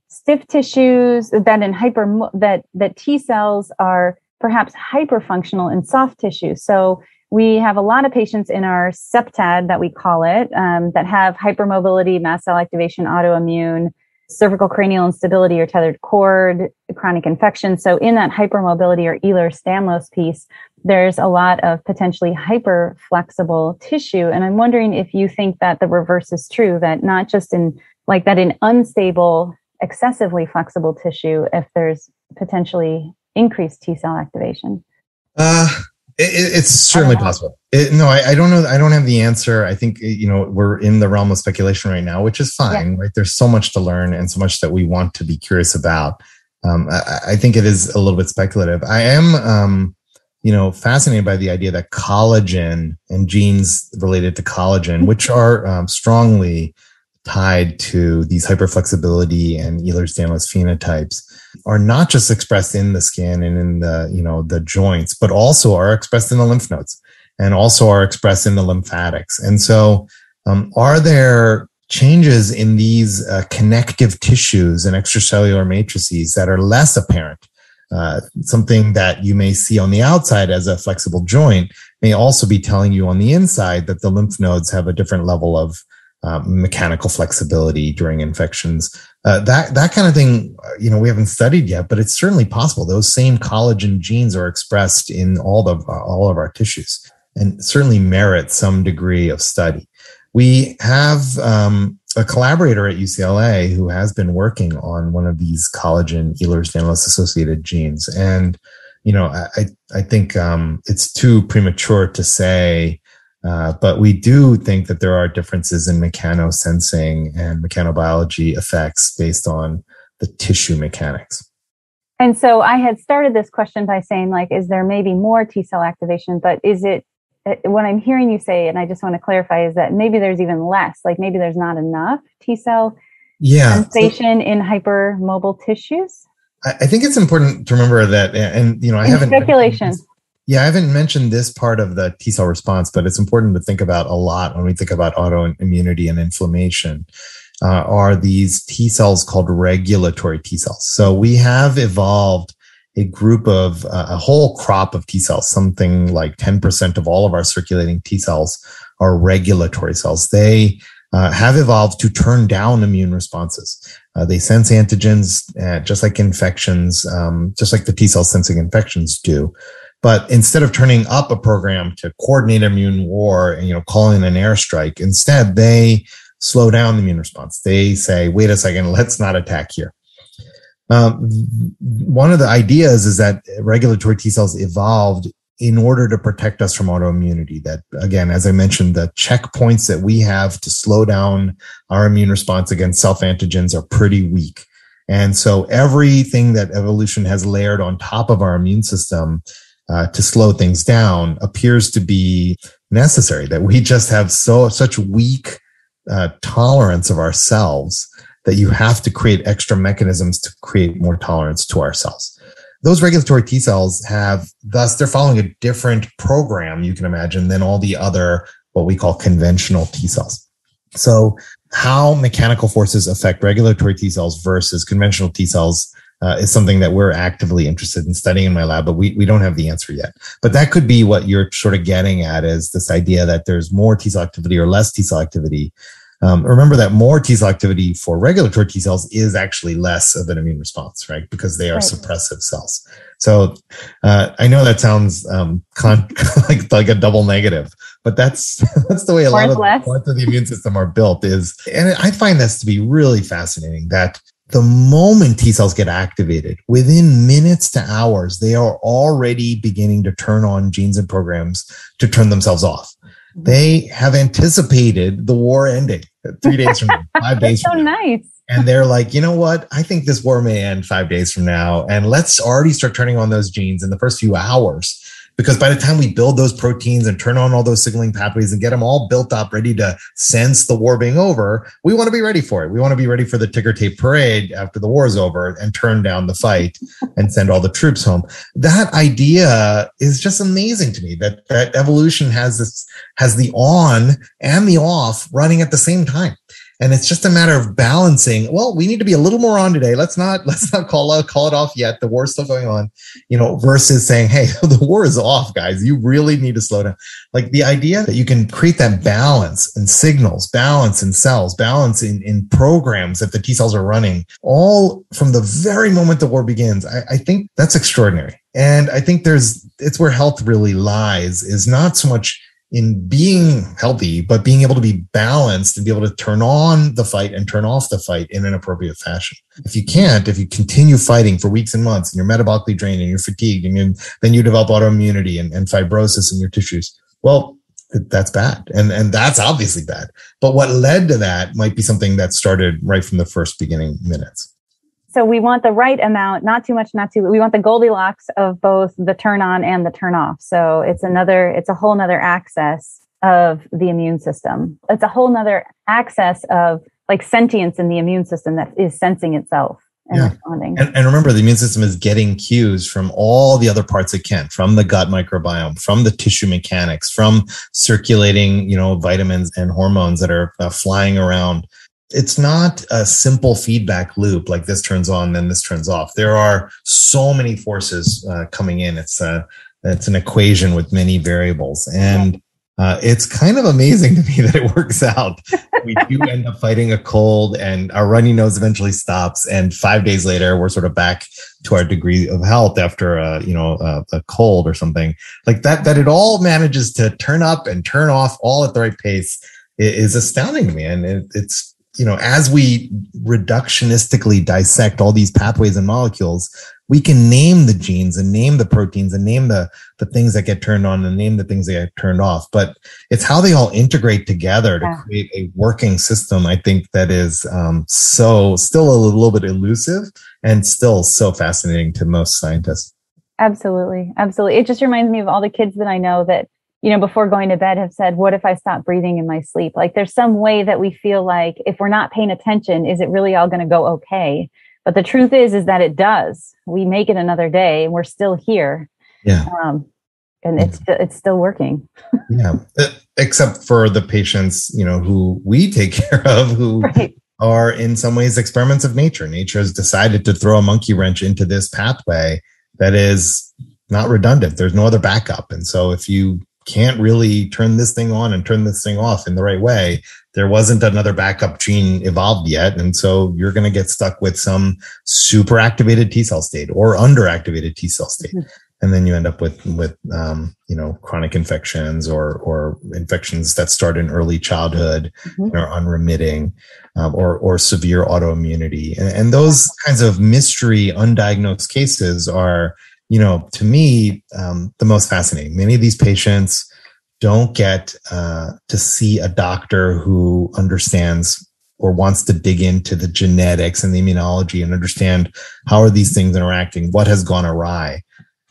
stiff tissues, that in hyper, that, that T cells are perhaps hyperfunctional in soft tissue. So we have a lot of patients in our SEPTAD that we call it, um, that have hypermobility, mast cell activation, autoimmune, cervical cranial instability or tethered cord, chronic infection. So in that hypermobility or Ehlers-Danlos piece, there's a lot of potentially hyperflexible tissue. And I'm wondering if you think that the reverse is true, that not just in like that in unstable excessively flexible tissue, if there's potentially increased T cell activation? Uh, it, it's certainly possible. It, no, I, I don't know. I don't have the answer. I think, you know, we're in the realm of speculation right now, which is fine, yeah. Right? There's so much to learn and so much that we want to be curious about. um, I, I think it is a little bit speculative. I am, um, you know, fascinated by the idea that collagen and genes related to collagen, which are um, strongly tied to these hyperflexibility and Ehlers-Danlos phenotypes, are not just expressed in the skin and in the, you know, the joints, but also are expressed in the lymph nodes and also are expressed in the lymphatics. And so um, are there changes in these uh, connective tissues and extracellular matrices that are less apparent? Uh, something that you may see on the outside as a flexible joint may also be telling you on the inside that the lymph nodes have a different level of Uh, mechanical flexibility during infections. Uh, that that kind of thing, you know, we haven't studied yet, but it's certainly possible. Those same collagen genes are expressed in all the uh, all of our tissues, and certainly merit some degree of study. We have um, a collaborator at U C L A who has been working on one of these collagen Ehlers-Danlos associated genes, and you know, I I think um, it's too premature to say. Uh, but we do think that there are differences in mechanosensing and mechanobiology effects based on the tissue mechanics. And so I had started this question by saying, like, is there maybe more T-cell activation? But is it, what I'm hearing you say, and I just want to clarify, is that maybe there's even less, like maybe there's not enough T-cell yeah. sensation so, in hypermobile tissues? I, I think it's important to remember that, and, you know, I in haven't... Speculation. Yeah, I haven't mentioned this part of the T-cell response, but it's important to think about a lot when we think about autoimmunity and inflammation, uh, are these T-cells called regulatory T-cells. So we have evolved a group of, uh, a whole crop of T-cells, something like ten percent of all of our circulating T-cells are regulatory cells. They uh, have evolved to turn down immune responses. Uh, they sense antigens, uh, just like infections, um, just like the T-cells sensing infections do. But instead of turning up a program to coordinate immune war and, you know, call in an airstrike, instead they slow down the immune response. They say, wait a second, let's not attack here. Um, one of the ideas is that regulatory T cells evolved in order to protect us from autoimmunity. That, again, as I mentioned, the checkpoints that we have to slow down our immune response against self-antigens are pretty weak. And so everything that evolution has layered on top of our immune system Uh, to slow things down appears to be necessary, that we just have so such weak uh, tolerance of ourselves that you have to create extra mechanisms to create more tolerance to ourselves. Those regulatory T cells have, thus, they're following a different program, you can imagine, than all the other, what we call conventional T cells. So how mechanical forces affect regulatory T cells versus conventional T cells Uh, is something that we're actively interested in studying in my lab, but we, we don't have the answer yet. But that could be what you're sort of getting at, is this idea that there's more T-cell activity or less T-cell activity. Um, remember that more T-cell activity for regulatory T-cells is actually less of an immune response, right? Because they are right. suppressive cells. So uh, I know that sounds um, con- like, like a double negative, but that's that's the way a more lot of the parts of the immune system are built. Is, and I find this to be really fascinating, that the moment T cells get activated, within minutes to hours, they are already beginning to turn on genes and programs to turn themselves off. Mm-hmm. They have anticipated the war ending three days from now, five days from so now. Nice. And they're like, you know what? I think this war may end five days from now. And let's already start turning on those genes in the first few hours. Because by the time we build those proteins and turn on all those signaling pathways and get them all built up, ready to sense the war being over, we want to be ready for it. We want to be ready for the ticker tape parade after the war is over and turn down the fight and send all the troops home. That idea is just amazing to me, that, that evolution has this, has the on and the off running at the same time. And it's just a matter of balancing. Well, we need to be a little more on today. Let's not let's not call out, call it off yet. The war's still going on, you know, versus saying, hey, the war is off, guys. You really need to slow down. Like the idea that you can create that balance in signals, balance in cells, balance in, in programs that the T cells are running, all from the very moment the war begins. I, I think that's extraordinary. And I think there's it's where health really lies, is not so much in being healthy, but being able to be balanced and be able to turn on the fight and turn off the fight in an appropriate fashion. If you can't, if you continue fighting for weeks and months and you're metabolically drained and you're fatigued, and you, then you develop autoimmunity and, and fibrosis in your tissues, well, that's bad. And, and that's obviously bad. But what led to that might be something that started right from the first beginning minutes. So we want the right amount, not too much, not too, we want the Goldilocks of both the turn on and the turn off. So it's another, it's a whole nother access of the immune system. It's a whole nother access of like sentience in the immune system that is sensing itself. And, yeah. responding. And, and remember, the immune system is getting cues from all the other parts it can, from the gut microbiome, from the tissue mechanics, from circulating, you know, vitamins and hormones that are uh, flying around. It's not a simple feedback loop like this turns on, then this turns off. There are so many forces uh, coming in. It's a, it's an equation with many variables. And uh, it's kind of amazing to me that it works out. We do end up fighting a cold and our runny nose eventually stops. And five days later, we're sort of back to our degree of health after a, you know, a, a cold or something like that, that it all manages to turn up and turn off all at the right pace is astounding to me. And it, it's, you know, as we reductionistically dissect all these pathways and molecules, we can name the genes and name the proteins and name the, the things that get turned on and name the things that get turned off. But it's how they all integrate together to create a working system, I think, that is um, so still a little bit elusive and still so fascinating to most scientists. Absolutely. Absolutely. It just reminds me of all the kids that I know that, you know, before going to bed have said, what if I stop breathing in my sleep? Like there's some way that we feel like if we're not paying attention, is it really all going to go okay? But the truth is, is that it does. We make it another day and we're still here. Yeah. Um, and it's, it's still working. Yeah. Except for the patients, you know, who we take care of, who right. are in some ways experiments of nature. Nature has decided to throw a monkey wrench into this pathway that is not redundant. There's no other backup. And so if you can't really turn this thing on and turn this thing off in the right way, there wasn't another backup gene evolved yet. And so you're going to get stuck with some super activated T cell state or underactivated T cell state. Mm-hmm. And then you end up with, with, um, you know, chronic infections or, or infections that start in early childhood mm-hmm. and are unremitting, um, or, or severe autoimmunity. And, and those kinds of mystery undiagnosed cases are, you know, to me, um, the most fascinating. Many of these patients don't get uh, to see a doctor who understands or wants to dig into the genetics and the immunology and understand how are these things interacting, what has gone awry.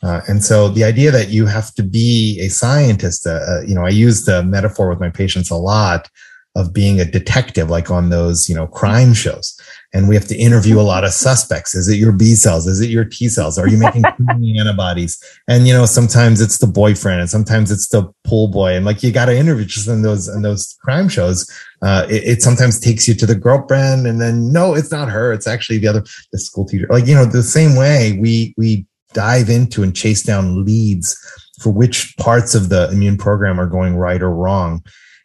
Uh, and so the idea that you have to be a scientist, uh, uh, you know, I use the metaphor with my patients a lot of being a detective, like on those, you know, crime shows. And we have to interview a lot of suspects. Is it your B cells? Is it your T cells? Are you making antibodies? And, you know, sometimes it's the boyfriend and sometimes it's the pool boy. And like, you got to interview just in those, in those crime shows. Uh, it, it sometimes takes you to the girlfriend and then, no, it's not her. It's actually the other, the school teacher. Like, you know, the same way we, we dive into and chase down leads for which parts of the immune program are going right or wrong.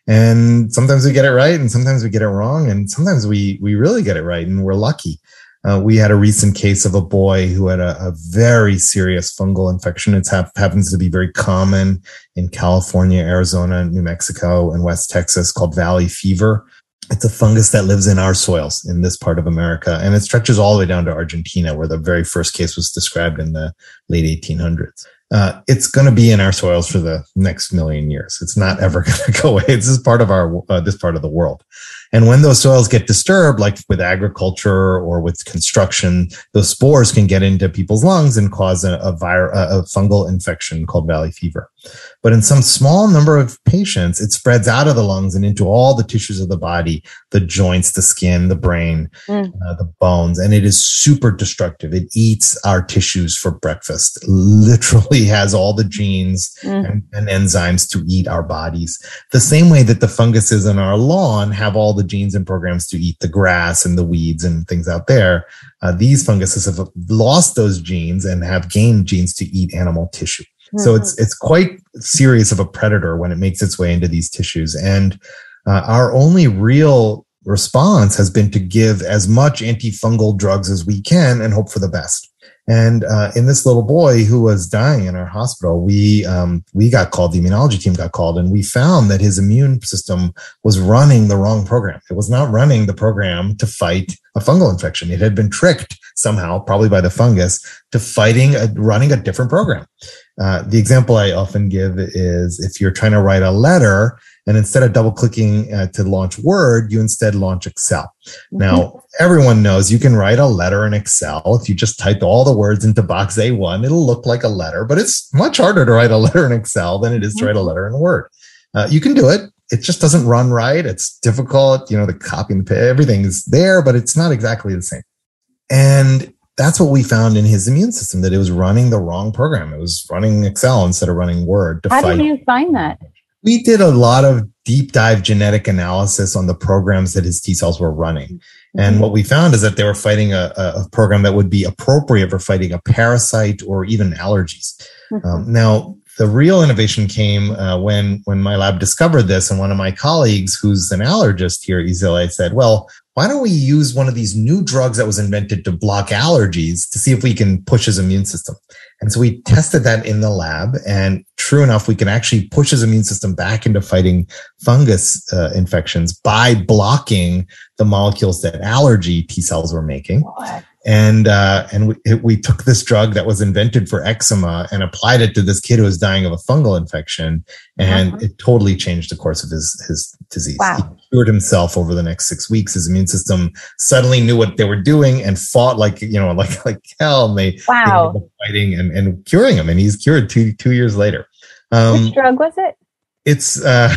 And sometimes we get it right and sometimes we get it wrong. And sometimes we, we really get it right and we're lucky. Uh, we had a recent case of a boy who had a, a very serious fungal infection. It ha- happens to be very common in California, Arizona, New Mexico, and West Texas called Valley Fever. It's a fungus that lives in our soils in this part of America. And it stretches all the way down to Argentina, where the very first case was described in the late eighteen hundreds. Uh, it's going to be in our soils for the next million years. It's not ever going to go away. It's just part of our, uh, this part of the world. And when those soils get disturbed, like with agriculture or with construction, those spores can get into people's lungs and cause a, a, vir- a fungal infection called Valley Fever. But in some small number of patients, it spreads out of the lungs and into all the tissues of the body, the joints, the skin, the brain, mm. uh, the bones. And it is super destructive. It eats our tissues for breakfast, literally has all the genes mm. and, and enzymes to eat our bodies. The same way that the funguses in our lawn have all the genes and programs to eat the grass and the weeds and things out there. Uh, these funguses have lost those genes and have gained genes to eat animal tissue. Mm-hmm. So it's it's quite serious of a predator when it makes its way into these tissues. And uh, our only real response has been to give as much antifungal drugs as we can and hope for the best. And uh, in this little boy who was dying in our hospital, we um, we got called, the immunology team got called, and we found that his immune system was running the wrong program. It was not running the program to fight a fungal infection. It had been tricked somehow, probably by the fungus, to fighting, a, running a different program. Uh, the example I often give is if you're trying to write a letter And instead of double clicking uh, to launch Word, you instead launch Excel. Mm-hmm. Now, everyone knows you can write a letter in Excel. If you just type all the words into box A one, it'll look like a letter, but it's much harder to write a letter in Excel than it is to write a letter in Word. Uh, you can do it. It just doesn't run right. It's difficult. You know, the copy and paste, everything is there, but it's not exactly the same. And that's what we found in his immune system, that it was running the wrong program. It was running Excel instead of running Word. To How fight. did you find that? We did a lot of deep dive genetic analysis on the programs that his T cells were running. And what we found is that they were fighting a, a program that would be appropriate for fighting a parasite or even allergies. Um, now, the real innovation came uh, when, when my lab discovered this, and one of my colleagues who's an allergist here at U C L A said, well, why don't we use one of these new drugs that was invented to block allergies to see if we can push his immune system? And so we tested that in the lab, and true enough, we can actually push his immune system back into fighting fungus uh, infections by blocking the molecules that allergy T cells were making. And uh, and we, it, we took this drug that was invented for eczema and applied it to this kid who was dying of a fungal infection, and wow. it totally changed the course of his, his disease. Wow. He cured himself over the next six weeks. His immune system suddenly knew what they were doing and fought like, you know, like like hell. And they, wow. they were fighting and, and curing him, and he's cured two two years later. Um, Which drug was it? It's uh,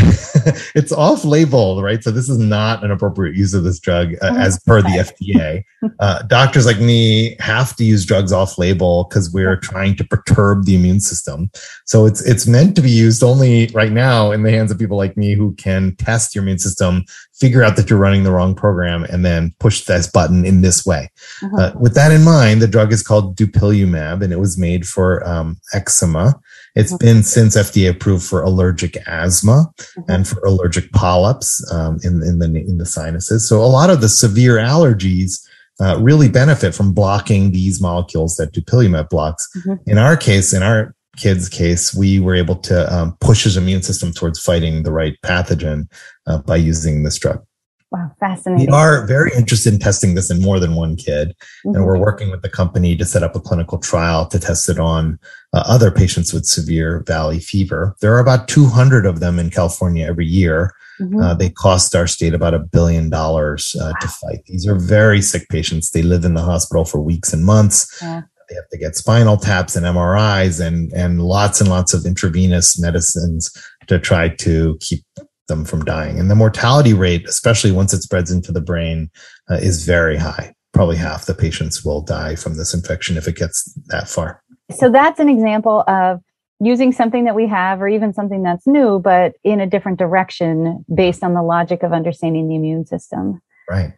it's off-label, right? So this is not an appropriate use of this drug uh, as per the F D A. Uh, doctors like me have to use drugs off-label because we're trying to perturb the immune system. So it's it's meant to be used only right now in the hands of people like me who can test your immune system, figure out that you're running the wrong program, and then push this button in this way. Uh, with that in mind, the drug is called dupilumab, and it was made for um, eczema. It's been since F D A approved for allergic asthma and for allergic polyps um, in, in the in the sinuses. So a lot of the severe allergies uh, really benefit from blocking these molecules that dupilumab blocks. Mm-hmm. In our case, in our kid's case, we were able to um, push his immune system towards fighting the right pathogen uh, by using this drug. Wow, fascinating. We are very interested in testing this in more than one kid, mm-hmm. and we're working with the company to set up a clinical trial to test it on uh, other patients with severe Valley fever. There are about two hundred of them in California every year. Mm-hmm. Uh, they cost our state about a billion dollars uh, wow. to fight. These are very sick patients. They live in the hospital for weeks and months. Yeah. They have to get spinal taps and M R Is and, and lots and lots of intravenous medicines to try to keep them from dying. And the mortality rate, especially once it spreads into the brain, uh, is very high. Probably half the patients will die from this infection if it gets that far. So that's an example of using something that we have, or even something that's new, but in a different direction based on the logic of understanding the immune system. Right.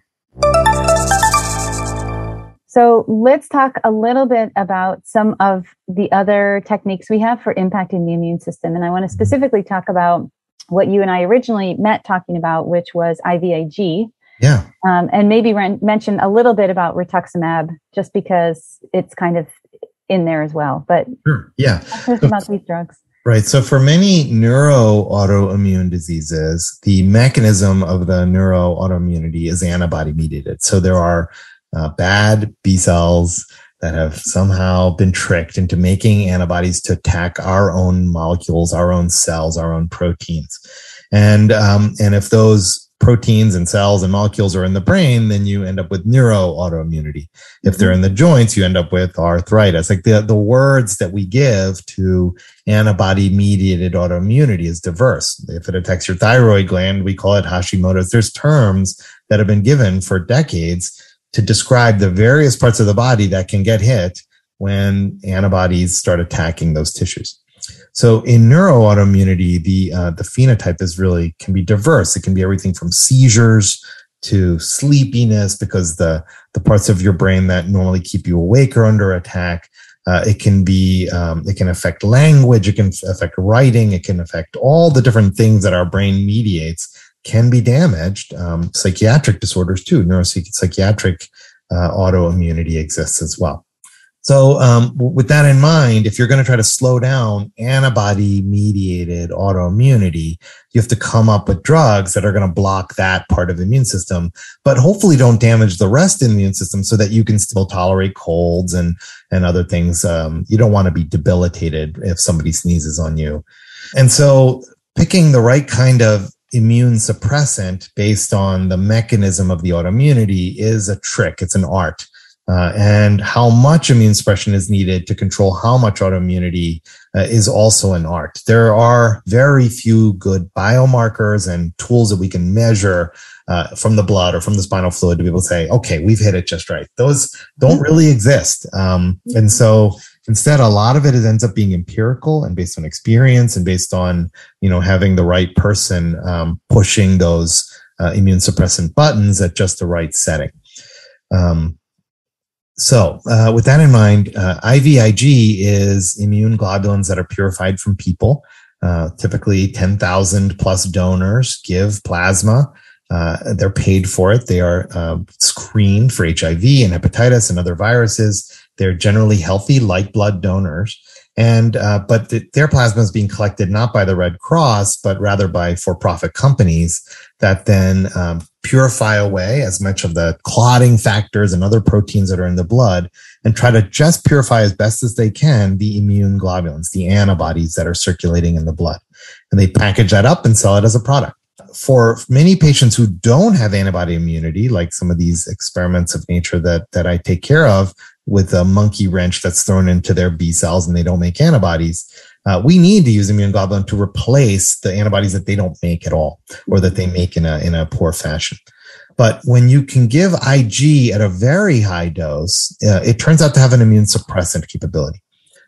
So let's talk a little bit about some of the other techniques we have for impacting the immune system. And I want to specifically talk about what you and I originally met talking about, which was I V I G. Yeah. Um, and maybe re- mention a little bit about rituximab, just because it's kind of in there as well. But sure. yeah, so, about these drugs. Right. So for many neuroautoimmune diseases, the mechanism of the neuroautoimmunity is antibody mediated. So there are uh, bad B cells that have somehow been tricked into making antibodies to attack our own molecules, our own cells, our own proteins. And um, and if those proteins and cells and molecules are in the brain, then you end up with neuroautoimmunity. If they're in the joints, you end up with arthritis. Like the, the words that we give to antibody-mediated autoimmunity is diverse. If it attacks your thyroid gland, we call it Hashimoto's. There's terms that have been given for decades to describe the various parts of the body that can get hit when antibodies start attacking those tissues. So in neuroautoimmunity, the uh, the phenotype is really can be diverse. It can be everything from seizures to sleepiness, because the the parts of your brain that normally keep you awake are under attack. Uh, it can be um, it can affect language. It can affect writing. It can affect all the different things that our brain mediates can be damaged. Um, psychiatric disorders too. Neuropsychiatric uh, autoimmunity exists as well. So um, with that in mind, if you're going to try to slow down antibody-mediated autoimmunity, you have to come up with drugs that are going to block that part of the immune system, but hopefully don't damage the rest of the immune system so that you can still tolerate colds and, and other things. Um, you don't want to be debilitated if somebody sneezes on you. And so picking the right kind of immune suppressant based on the mechanism of the autoimmunity is a trick. It's an art. Uh, and how much immune suppression is needed to control how much autoimmunity uh, is also an art. There are very few good biomarkers and tools that we can measure uh, from the blood or from the spinal fluid to be able to say, okay, we've hit it just right. Those don't really exist. Um, and so instead, a lot of it is, ends up being empirical and based on experience and based on, you know, having the right person um, pushing those uh, immune suppressant buttons at just the right setting. Um, So uh, with that in mind, uh, I V I G is immune globulins that are purified from people. Uh, typically ten thousand plus donors give plasma. Uh, they're paid for it. They are uh, screened for H I V and hepatitis and other viruses. They're generally healthy, like blood donors. And uh, but the, their plasma is being collected not by the Red Cross, but rather by for-profit companies that then um, purify away as much of the clotting factors and other proteins that are in the blood and try to just purify as best as they can the immune globulins, the antibodies that are circulating in the blood. And they package that up and sell it as a product. For many patients who don't have antibody immunity, like some of these experiments of nature that, that I take care of, with a monkey wrench that's thrown into their B cells and they don't make antibodies, uh, we need to use immune globulin to replace the antibodies that they don't make at all or that they make in a, in a poor fashion. But when you can give I G at a very high dose, uh, it turns out to have an immune suppressant capability.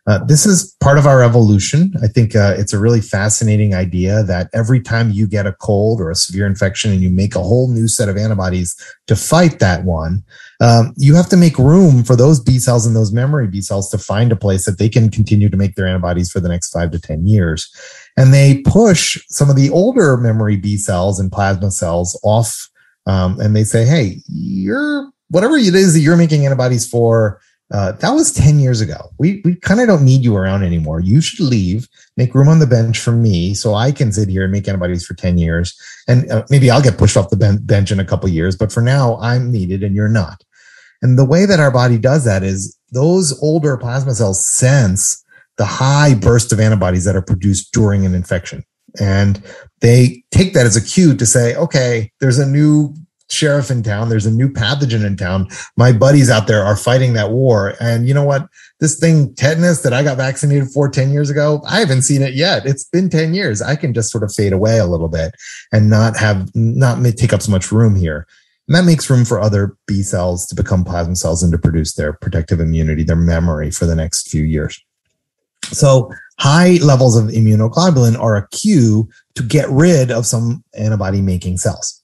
Uh, this is part of our evolution. I think uh, it's a really fascinating idea that every time you get a cold or a severe infection and you make a whole new set of antibodies to fight that one, um, you have to make room for those B cells and those memory B cells to find a place that they can continue to make their antibodies for the next five to ten years. And they push some of the older memory B cells and plasma cells off, um, and they say, hey, you're whatever it is that you're making antibodies for, Uh, that was ten years ago. We we kind of don't need you around anymore. You should leave, make room on the bench for me so I can sit here and make antibodies for ten years. And uh, maybe I'll get pushed off the ben- bench in a couple of years, but for now I'm needed and you're not. And the way that our body does that is those older plasma cells sense the high burst of antibodies that are produced during an infection. And they take that as a cue to say, okay, there's a new sheriff in town, there's a new pathogen in town, my buddies out there are fighting that war, and you know what, this thing tetanus that I got vaccinated for ten years ago, I haven't seen it yet, it's been ten years, I can just sort of fade away a little bit and not have not take up so much room here. And that makes room for other B cells to become plasma cells and to produce their protective immunity, their memory for the next few years. So high levels of immunoglobulin are a cue to get rid of some antibody making cells.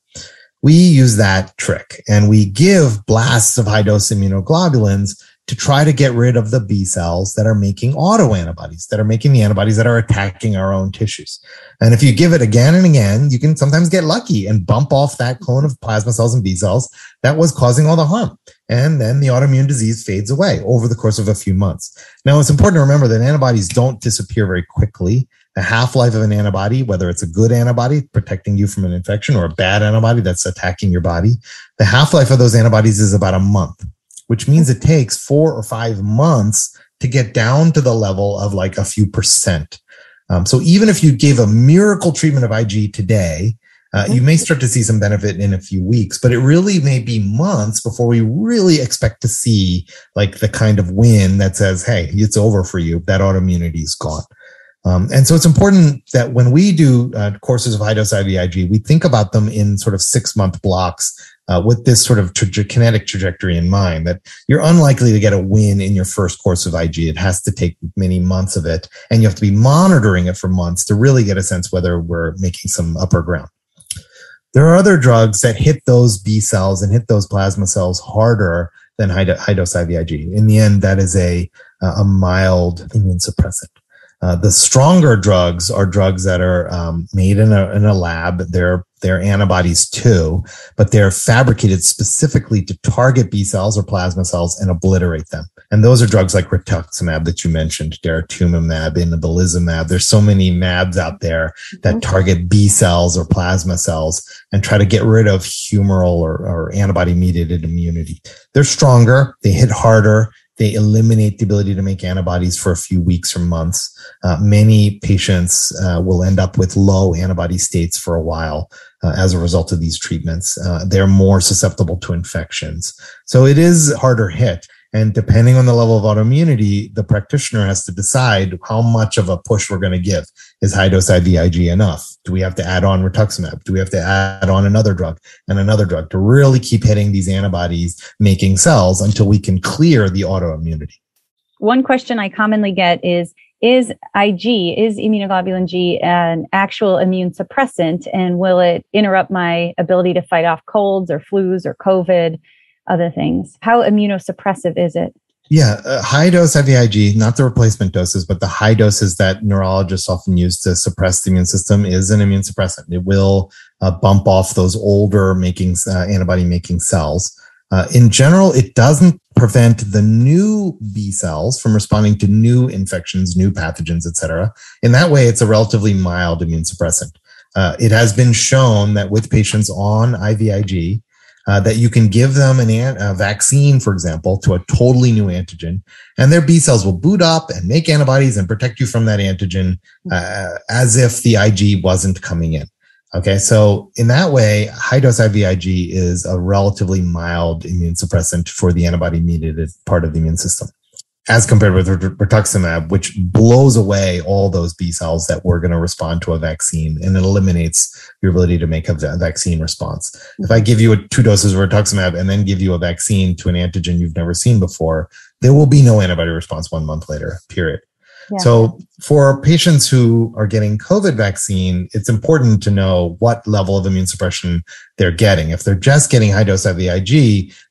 We use that trick and we give blasts of high-dose immunoglobulins to try to get rid of the B cells that are making autoantibodies, that are making the antibodies that are attacking our own tissues. And if you give it again and again, you can sometimes get lucky and bump off that clone of plasma cells and B cells that was causing all the harm. And then the autoimmune disease fades away over the course of a few months. Now, it's important to remember that antibodies don't disappear very quickly. The half-life of an antibody, whether it's a good antibody protecting you from an infection or a bad antibody that's attacking your body, the half-life of those antibodies is about a month, which means it takes four or five months to get down to the level of like a few percent. Um, so even if you gave a miracle treatment of I G today, Uh, you may start to see some benefit in a few weeks, but it really may be months before we really expect to see like the kind of win that says, hey, it's over for you. That autoimmunity is gone. Um, and so it's important that when we do uh, courses of high-dose I V I G, we think about them in sort of six-month blocks uh, with this sort of tra- kinetic trajectory in mind, that you're unlikely to get a win in your first course of I G. It has to take many months of it, and you have to be monitoring it for months to really get a sense whether we're making some upper ground. There are other drugs that hit those B cells and hit those plasma cells harder than high-dose I V I G. In the end, that is a, a mild immune suppressant. Uh, the stronger drugs are drugs that are um, made in a, in a lab. They're, they're antibodies too, but they're fabricated specifically to target B cells or plasma cells and obliterate them. And those are drugs like rituximab that you mentioned, daratumumab, inebilizumab. There's so many mabs out there that target B cells or plasma cells and try to get rid of humoral or, or antibody-mediated immunity. They're stronger. They hit harder. they eliminate the ability to make antibodies for a few weeks or months. Uh, many patients uh, will end up with low antibody states for a while uh, as a result of these treatments. Uh, they're more susceptible to infections. So it is harder hit. And depending on the level of autoimmunity, the practitioner has to decide how much of a push we're going to give. Is high-dose I V I G enough? Do we have to add on rituximab? Do we have to add on another drug and another drug to really keep hitting these antibodies, making cells until we can clear the autoimmunity? One question I commonly get is, is I G, is immunoglobulin G an actual immune suppressant? And will it interrupt my ability to fight off colds or flus or COVID? Other things. How immunosuppressive is it? Yeah, uh, high dose I V I G, not the replacement doses, but the high doses that neurologists often use to suppress the immune system is an immune suppressant. It will uh, bump off those older making uh, antibody making cells. Uh, in general, it doesn't prevent the new B cells from responding to new infections, new pathogens, et cetera. In that way, it's a relatively mild immune suppressant. Uh, it has been shown that with patients on I V I G, Uh, that you can give them an an, a vaccine, for example, to a totally new antigen, and their B cells will boot up and make antibodies and protect you from that antigen uh, as if the I G wasn't coming in. Okay, so in that way, high-dose I V I G is a relatively mild immune suppressant for the antibody-mediated part of the immune system, as compared with rituximab, which blows away all those B cells that were going to respond to a vaccine, and it eliminates your ability to make a vaccine response. If I give you a, two doses of rituximab and then give you a vaccine to an antigen you've never seen before, there will be no antibody response one month later, period. Yeah. So for patients who are getting COVID vaccine, it's important to know what level of immune suppression they're getting. If they're just getting high-dose I V I G,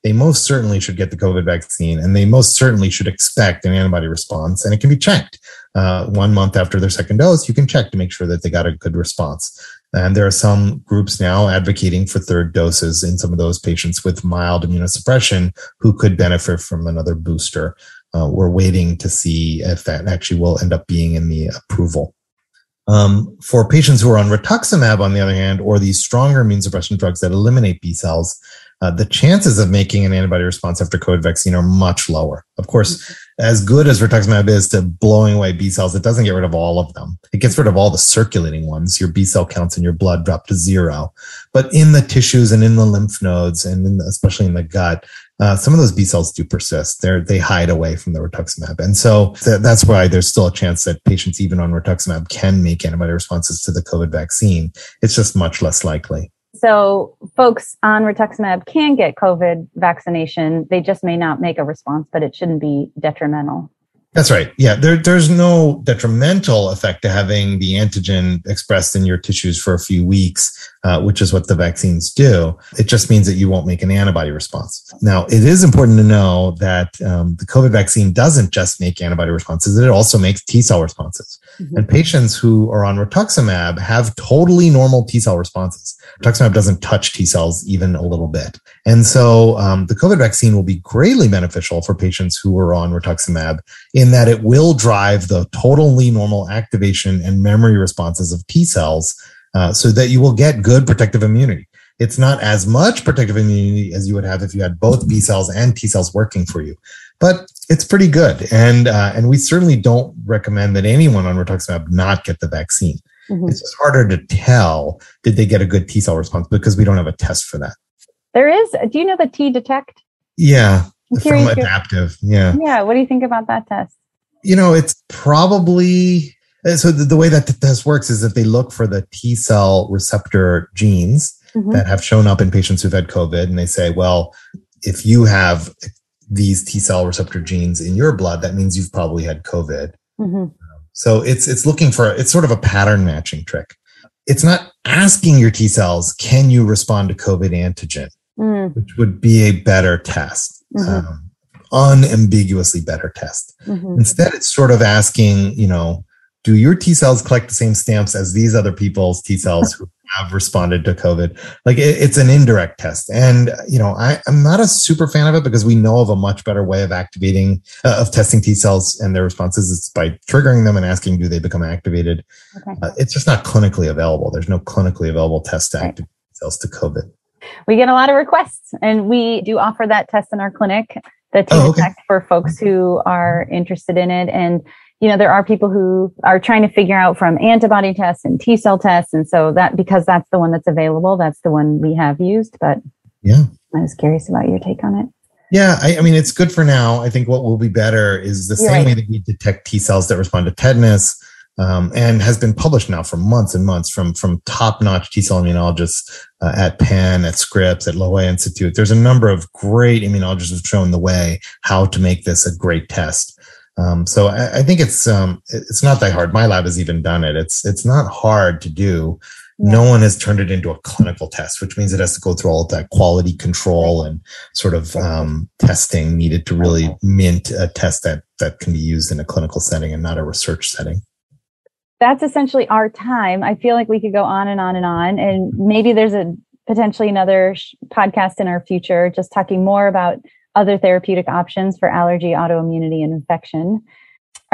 they most certainly should get the COVID vaccine, and they most certainly should expect an antibody response, and it can be checked. Uh, one month after their second dose, you can check to make sure that they got a good response. And there are some groups now advocating for third doses in some of those patients with mild immunosuppression who could benefit from another booster. Uh, we're waiting to see if that actually will end up being in the approval. Um, for patients who are on rituximab, on the other hand, or these stronger immune suppression drugs that eliminate B cells, uh, the chances of making an antibody response after COVID vaccine are much lower. Of course, as good as rituximab is to blowing away B cells, it doesn't get rid of all of them. It gets rid of all the circulating ones. Your B cell counts in your blood drop to zero. But in the tissues and in the lymph nodes, and in the, especially in the gut, Uh, some of those B cells do persist. They're, they hide away from the rituximab. And so th- that's why there's still a chance that patients even on rituximab can make antibody responses to the COVID vaccine. It's just much less likely. So folks on rituximab can get COVID vaccination. They just may not make a response, but it shouldn't be detrimental. That's right. Yeah, there, there's no detrimental effect to having the antigen expressed in your tissues for a few weeks, uh, which is what the vaccines do. It just means that you won't make an antibody response. Now, it is important to know that um, the COVID vaccine doesn't just make antibody responses. It also makes T cell responses. Mm-hmm. And patients who are on rituximab have totally normal T cell responses. Rituximab doesn't touch T cells even a little bit. And so um, the COVID vaccine will be greatly beneficial for patients who are on rituximab, in that it will drive the totally normal activation and memory responses of T cells uh, so that you will get good protective immunity. It's not as much protective immunity as you would have if you had both B cells and T cells working for you, but it's pretty good. And uh, and we certainly don't recommend that anyone on rituximab not get the vaccine. Mm-hmm. It's just harder to tell, did they get a good T cell response, because we don't have a test for that. There is. Do you know the T-detect? Yeah. From adaptive, yeah. Yeah, what do you think about that test? You know, it's probably, so the, the way that the test works is that they look for the T cell receptor genes mm-hmm. that have shown up in patients who've had COVID, and they say, well, if you have these T cell receptor genes in your blood, that means you've probably had COVID. Mm-hmm. So it's it's looking for, it's sort of a pattern matching trick. It's not asking your T cells, can you respond to COVID antigen, mm. which would be a better test. Mm-hmm. Um, unambiguously better test. Mm-hmm. Instead, it's sort of asking, you know, do your T cells collect the same stamps as these other people's T cells who have responded to COVID? Like it, it's an indirect test. And, you know, I, I'm not a super fan of it because we know of a much better way of activating, uh, of testing T cells and their responses. It's by triggering them and asking, do they become activated? Okay. Uh, it's just not clinically available. There's no clinically available test to activate T cells to COVID. We get a lot of requests, and we do offer that test in our clinic. the T-detect oh, okay. for folks who are interested in it. And, you know, there are people who are trying to figure out from antibody tests and T-cell tests. And so that, because that's the one that's available, that's the one we have used. But yeah, I was curious about your take on it. Yeah, I, I mean, it's good for now. I think what will be better is the You're same right. way that we detect T-cells that respond to tetanus. Um, and has been published now for months and months from, from top-notch T-cell immunologists uh, at Penn, at Scripps, at Lowy Institute. There's a number of great immunologists who've shown the way how to make this a great test. Um, so I, I think it's um, it's not that hard. My lab has even done it. It's it's not hard to do. Yeah. No one has turned it into a clinical test, which means it has to go through all of that quality control and sort of um, testing needed to really mint a test that that can be used in a clinical setting and not a research setting. That's essentially our time. I feel like we could go on and on and on, and maybe there's a potentially another sh- podcast in our future, just talking more about other therapeutic options for allergy, autoimmunity, and infection.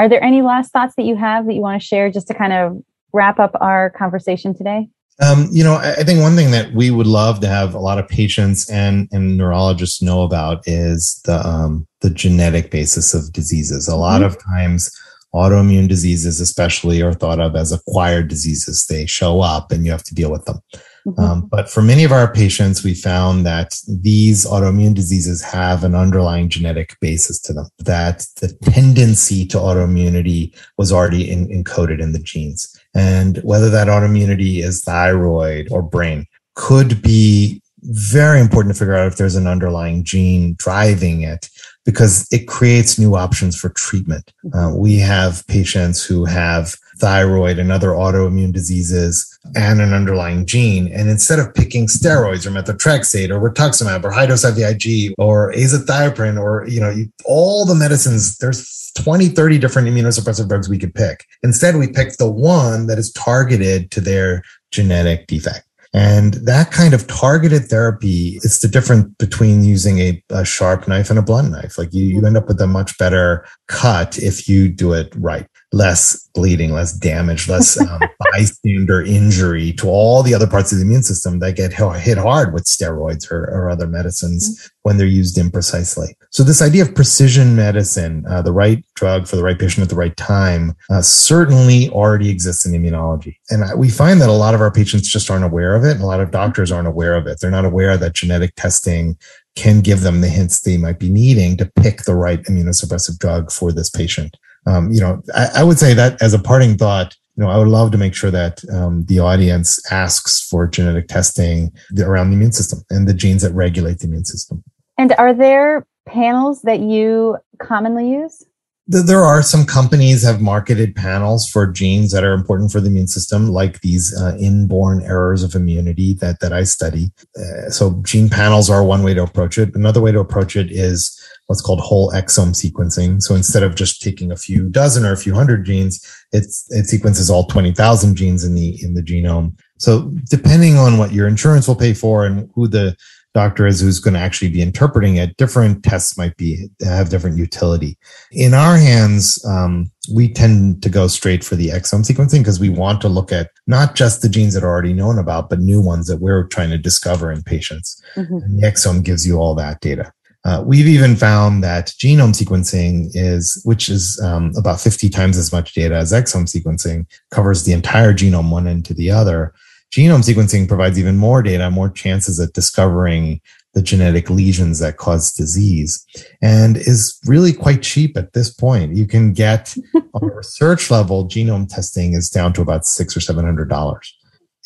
Are there any last thoughts that you have that you want to share just to kind of wrap up our conversation today? Um, you know, I, I think one thing that we would love to have a lot of patients and, and neurologists know about is the, um, the genetic basis of diseases. A lot mm-hmm. of times, autoimmune diseases especially are thought of as acquired diseases. They show up and you have to deal with them. Mm-hmm. Um, but for many of our patients, we found that these autoimmune diseases have an underlying genetic basis to them, that the tendency to autoimmunity was already in, encoded in the genes. And whether that autoimmunity is thyroid or brain could be very important to figure out if there's an underlying gene driving it, because it creates new options for treatment. Uh, we have patients who have thyroid and other autoimmune diseases and an underlying gene. And instead of picking steroids or methotrexate or rituximab or high-dose I V I G or azathioprine or, you know, you, all the medicines, there's twenty, thirty different immunosuppressive drugs we could pick. Instead, we picked the one that is targeted to their genetic defect. And that kind of targeted therapy, it's the difference between using a, a sharp knife and a blunt knife. Like you, you end up with a much better cut if you do it right. Less bleeding, less damage, less um, bystander injury to all the other parts of the immune system that get hit hard with steroids or, or other medicines mm-hmm. when they're used imprecisely. So this idea of precision medicine, uh, the right drug for the right patient at the right time, uh, certainly already exists in immunology. And we find that a lot of our patients just aren't aware of it. And a lot of doctors aren't aware of it. They're not aware that genetic testing can give them the hints they might be needing to pick the right immunosuppressive drug for this patient. Um, you know, I, I would say that as a parting thought, you know, I would love to make sure that um, the audience asks for genetic testing around the immune system and the genes that regulate the immune system. And are there panels that you commonly use? There are some companies have marketed panels for genes that are important for the immune system, like these uh, inborn errors of immunity that, that I study. Uh, so gene panels are one way to approach it. Another way to approach it is what's called whole exome sequencing. So instead of just taking a few dozen or a few hundred genes, it's, it sequences all twenty thousand genes in the, in the genome. So depending on what your insurance will pay for and who the doctor is who's going to actually be interpreting it, different tests might be have different utility. In our hands, um, we tend to go straight for the exome sequencing because we want to look at not just the genes that are already known about, but new ones that we're trying to discover in patients. Mm-hmm. And the exome gives you all that data. Uh, we've even found that genome sequencing is, which is um, about fifty times as much data as exome sequencing, covers the entire genome one end to the other. Genome sequencing provides even more data, more chances at discovering the genetic lesions that cause disease, and is really quite cheap at this point. You can get on a research level, genome testing is down to about six or seven hundred dollars.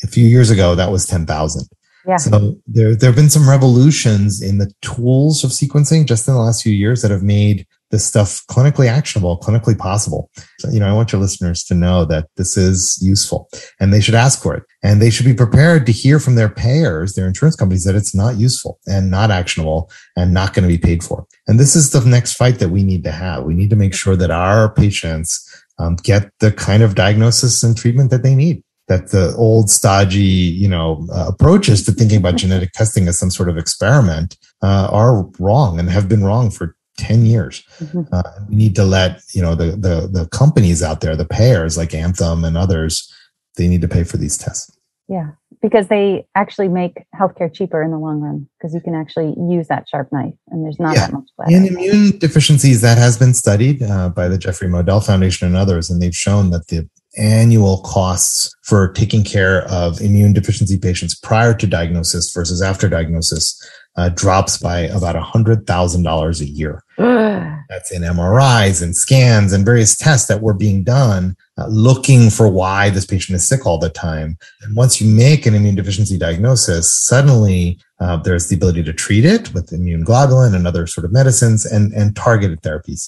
A few years ago, that was ten thousand. Yeah. So there, there have been some revolutions in the tools of sequencing just in the last few years that have made this stuff clinically actionable, clinically possible. So, you know, I want your listeners to know that this is useful and they should ask for it. And they should be prepared to hear from their payers, their insurance companies, that it's not useful and not actionable and not going to be paid for. And this is the next fight that we need to have. We need to make sure that our patients um, get the kind of diagnosis and treatment that they need. That the old stodgy, you know, uh, approaches to thinking about genetic testing as some sort of experiment uh, are wrong and have been wrong for ten years. Mm-hmm. Uh, we need to let, you know, the, the the companies out there, the payers like Anthem and others, they need to pay for these tests. Yeah, because they actually make healthcare cheaper in the long run, because you can actually use that sharp knife, and there's not yeah. that much left. In immune deficiencies, that has been studied uh, by the Jeffrey Modell Foundation and others, and they've shown that the annual costs for taking care of immune deficiency patients prior to diagnosis versus after diagnosis uh, drops by about one hundred thousand dollars a year. That's in M R Is and scans and various tests that were being done uh, looking for why this patient is sick all the time. And once you make an immune deficiency diagnosis, suddenly uh, there's the ability to treat it with immune globulin and other sort of medicines and, and targeted therapies.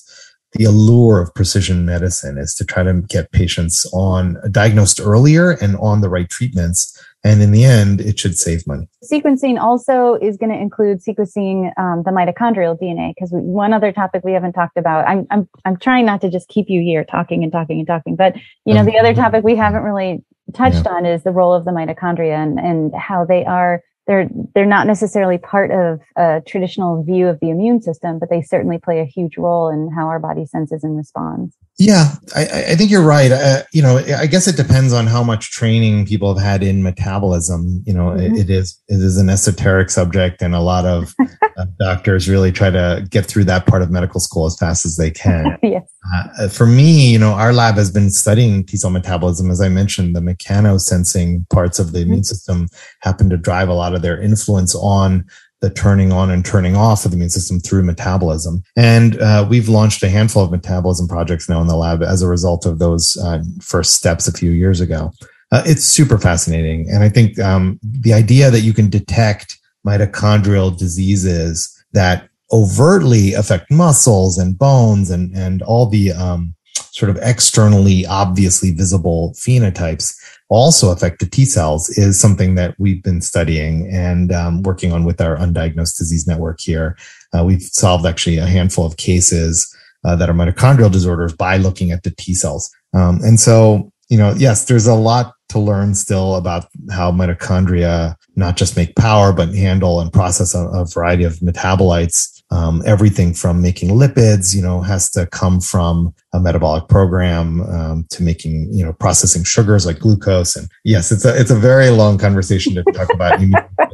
The allure of precision medicine is to try to get patients on diagnosed earlier and on the right treatments. And in the end, it should save money. Sequencing also is going to include sequencing um, the mitochondrial D N A, because one other topic we haven't talked about. I'm I'm I'm trying not to just keep you here talking and talking and talking, but you know um, the other topic we haven't really touched yeah. on is the role of the mitochondria and and how they are. They're they're not necessarily part of a traditional view of the immune system, but they certainly play a huge role in how our body senses and responds. Yeah, I, I think you're right. Uh, you know, I guess it depends on how much training people have had in metabolism. You know, mm-hmm. it, it is it is an esoteric subject, and a lot of uh, doctors really try to get through that part of medical school as fast as they can. yes. Uh, for me, you know, our lab has been studying T-cell metabolism. As I mentioned, the mechanosensing parts of the immune mm-hmm. system happen to drive a lot of their influence on the turning on and turning off of the immune system through metabolism. And uh, we've launched a handful of metabolism projects now in the lab as a result of those uh, first steps a few years ago. Uh, it's super fascinating. And I think um, the idea that you can detect mitochondrial diseases that overtly affect muscles and bones and, and all the um, sort of externally obviously visible phenotypes also affect the T cells is something that we've been studying and um, working on with our Undiagnosed Disease Network here. Uh, we've solved actually a handful of cases uh, that are mitochondrial disorders by looking at the T cells. Um, and so, you know, yes, there's a lot to learn still about how mitochondria not just make power, but handle and process a, a variety of metabolites. Um, everything from making lipids, you know, has to come from a metabolic program um, to making, you know, processing sugars like glucose. And yes, it's a it's a very long conversation to talk about immune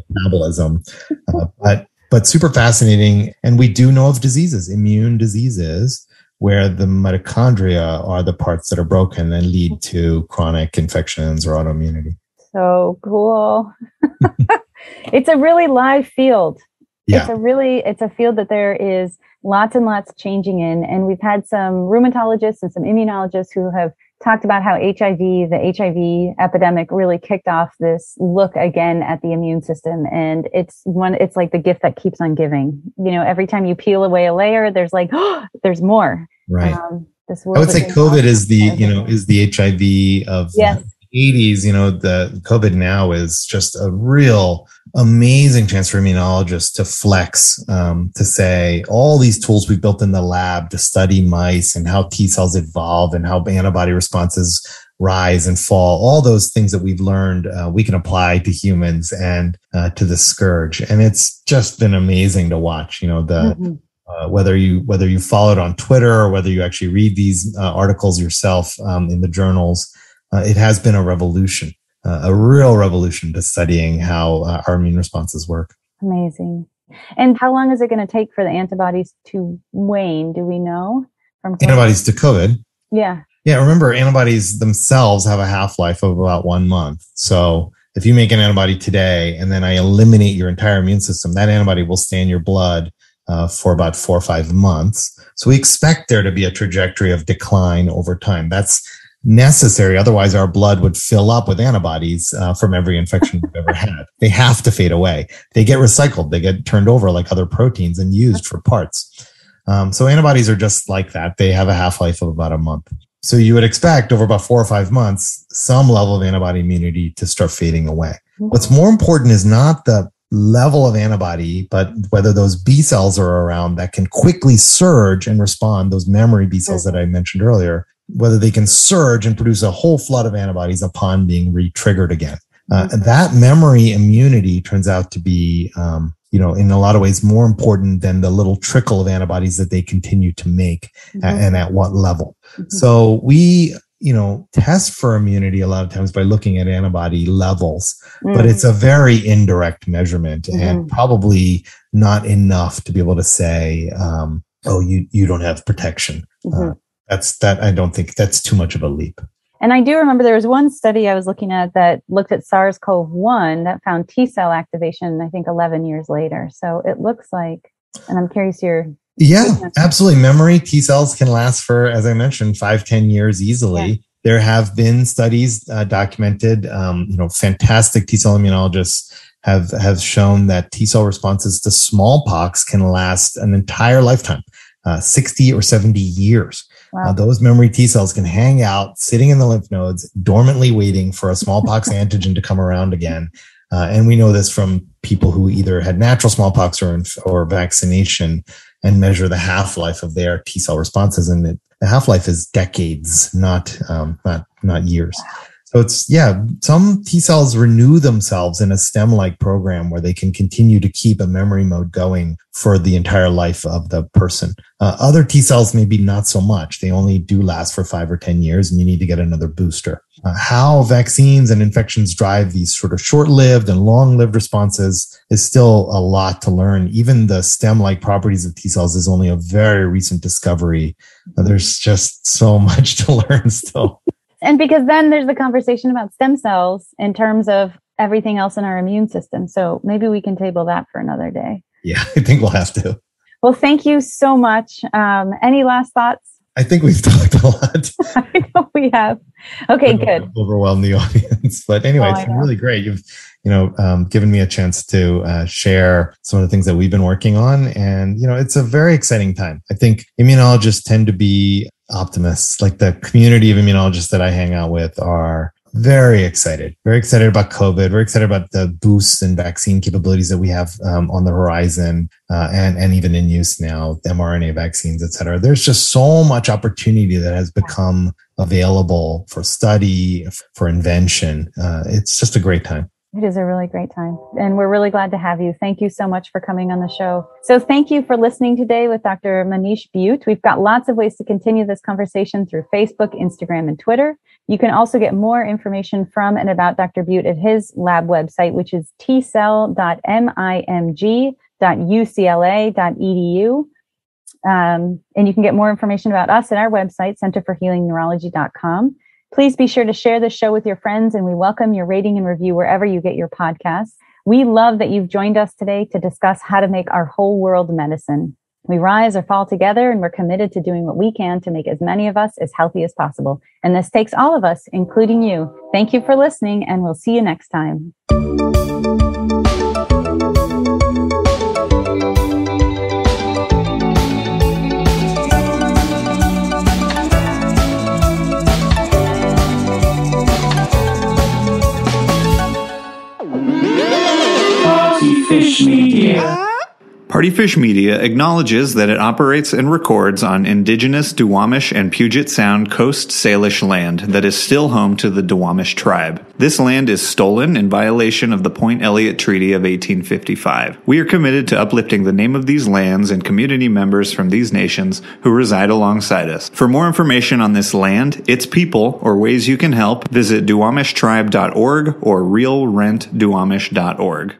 metabolism, uh, but but super fascinating. And we do know of diseases, immune diseases, where the mitochondria are the parts that are broken and lead to chronic infections or autoimmunity. So cool! It's a really live field. Yeah. It's a really, it's a field that there is lots and lots changing in. And we've had some rheumatologists and some immunologists who have talked about how H I V, the H I V epidemic really kicked off this look again at the immune system. And it's one, it's like the gift that keeps on giving. You know, every time you peel away a layer, there's like, oh, there's more. Right. Um, this world I would say COVID is the, you know, is the H I V of yes. the eighties. You know, the COVID now is just a real amazing chance for immunologists to flex, um, to say all these tools we built in the lab to study mice and how T cells evolve and how antibody responses rise and fall. All those things that we've learned, uh, we can apply to humans and uh, to the scourge. And it's just been amazing to watch, you know, the mm-hmm. Uh, whether you whether you follow it on Twitter or whether you actually read these uh, articles yourself um, in the journals, uh, it has been a revolution. Uh, a real revolution to studying how uh, our immune responses work. Amazing. And how long is it going to take for the antibodies to wane? Do we know? From COVID? Antibodies to COVID? Yeah. Yeah. Remember, antibodies themselves have a half-life of about one month. So if you make an antibody today and then I eliminate your entire immune system, that antibody will stay in your blood uh, for about four or five months. So we expect there to be a trajectory of decline over time. That's necessary. Otherwise, our blood would fill up with antibodies uh, from every infection we've ever had. They have to fade away. They get recycled. They get turned over like other proteins and used for parts. Um, so antibodies are just like that. They have a half-life of about a month. So you would expect over about four or five months, some level of antibody immunity to start fading away. What's more important is not the level of antibody, but whether those B cells are around that can quickly surge and respond, those memory B cells that I mentioned earlier, whether they can surge and produce a whole flood of antibodies upon being re-triggered again. Uh, and that memory immunity turns out to be, um, you know, in a lot of ways more important than the little trickle of antibodies that they continue to make mm-hmm. and at what level. Mm-hmm. So we you know, test for immunity a lot of times by looking at antibody levels, mm. but it's a very indirect measurement mm. and probably not enough to be able to say, um, oh, you, you don't have protection. Mm-hmm. Uh, that's that. I don't think that's too much of a leap. And I do remember there was one study I was looking at that looked at SARS-C o V one that found T cell activation, I think eleven years later. So it looks like, and I'm curious your Yeah, absolutely. Memory T cells can last for, as I mentioned, five, ten years easily. Yeah. There have been studies uh, documented, um, you know, fantastic T cell immunologists have, have shown that T cell responses to smallpox can last an entire lifetime, uh, sixty or seventy years. Wow. Uh, those memory T cells can hang out sitting in the lymph nodes, dormantly waiting for a smallpox antigen to come around again. Uh, and we know this from people who either had natural smallpox or, or vaccination, and measure the half-life of their T cell responses. And it, the half-life is decades, not, um, not, not years. So it's, yeah, some T cells renew themselves in a STEM-like program where they can continue to keep a memory mode going for the entire life of the person. Uh, other T cells, maybe not so much. They only do last for five or ten years, and you need to get another booster. Uh, how vaccines and infections drive these sort of short-lived and long-lived responses is still a lot to learn. Even the STEM-like properties of T cells is only a very recent discovery. Uh, there's just so much to learn still. And because then there's the conversation about stem cells in terms of everything else in our immune system. So maybe we can table that for another day. Yeah, I think we'll have to. Well, thank you so much. Um, any last thoughts? I think we've talked a lot. I know we have. Okay, good. Overwhelm the audience, but anyway, oh, it's been really great. You've, you know, um, given me a chance to uh, share some of the things that we've been working on, and you know, it's a very exciting time. I think immunologists tend to be optimists. Like the community of immunologists that I hang out with are very excited, very excited about COVID, very excited about the boosts and vaccine capabilities that we have um, on the horizon uh, and, and even in use now, mRNA vaccines, et cetera. There's just so much opportunity that has become available for study, for invention. Uh, it's just a great time. It is a really great time. And we're really glad to have you. Thank you so much for coming on the show. So thank you for listening today with Doctor Manish Butte. We've got lots of ways to continue this conversation through Facebook, Instagram, and Twitter. You can also get more information from and about Doctor Butte at his lab website, which is t cell dot mimg dot u c l a dot e d u. Um, and you can get more information about us at our website, center for healing neurology dot com. Please be sure to share this show with your friends, and we welcome your rating and review wherever you get your podcasts. We love that you've joined us today to discuss how to make our whole world medicine. We rise or fall together, and we're committed to doing what we can to make as many of us as healthy as possible. And this takes all of us, including you. Thank you for listening, and we'll see you next time. Fish Media. Party Fish Media acknowledges that it operates and records on indigenous Duwamish and Puget Sound Coast Salish land that is still home to the Duwamish tribe. This land is stolen in violation of the Point Elliott Treaty of eighteen fifty-five. We are committed to uplifting the name of these lands and community members from these nations who reside alongside us. For more information on this land, its people, or ways you can help, visit duwamish tribe dot org or real rent duwamish dot org.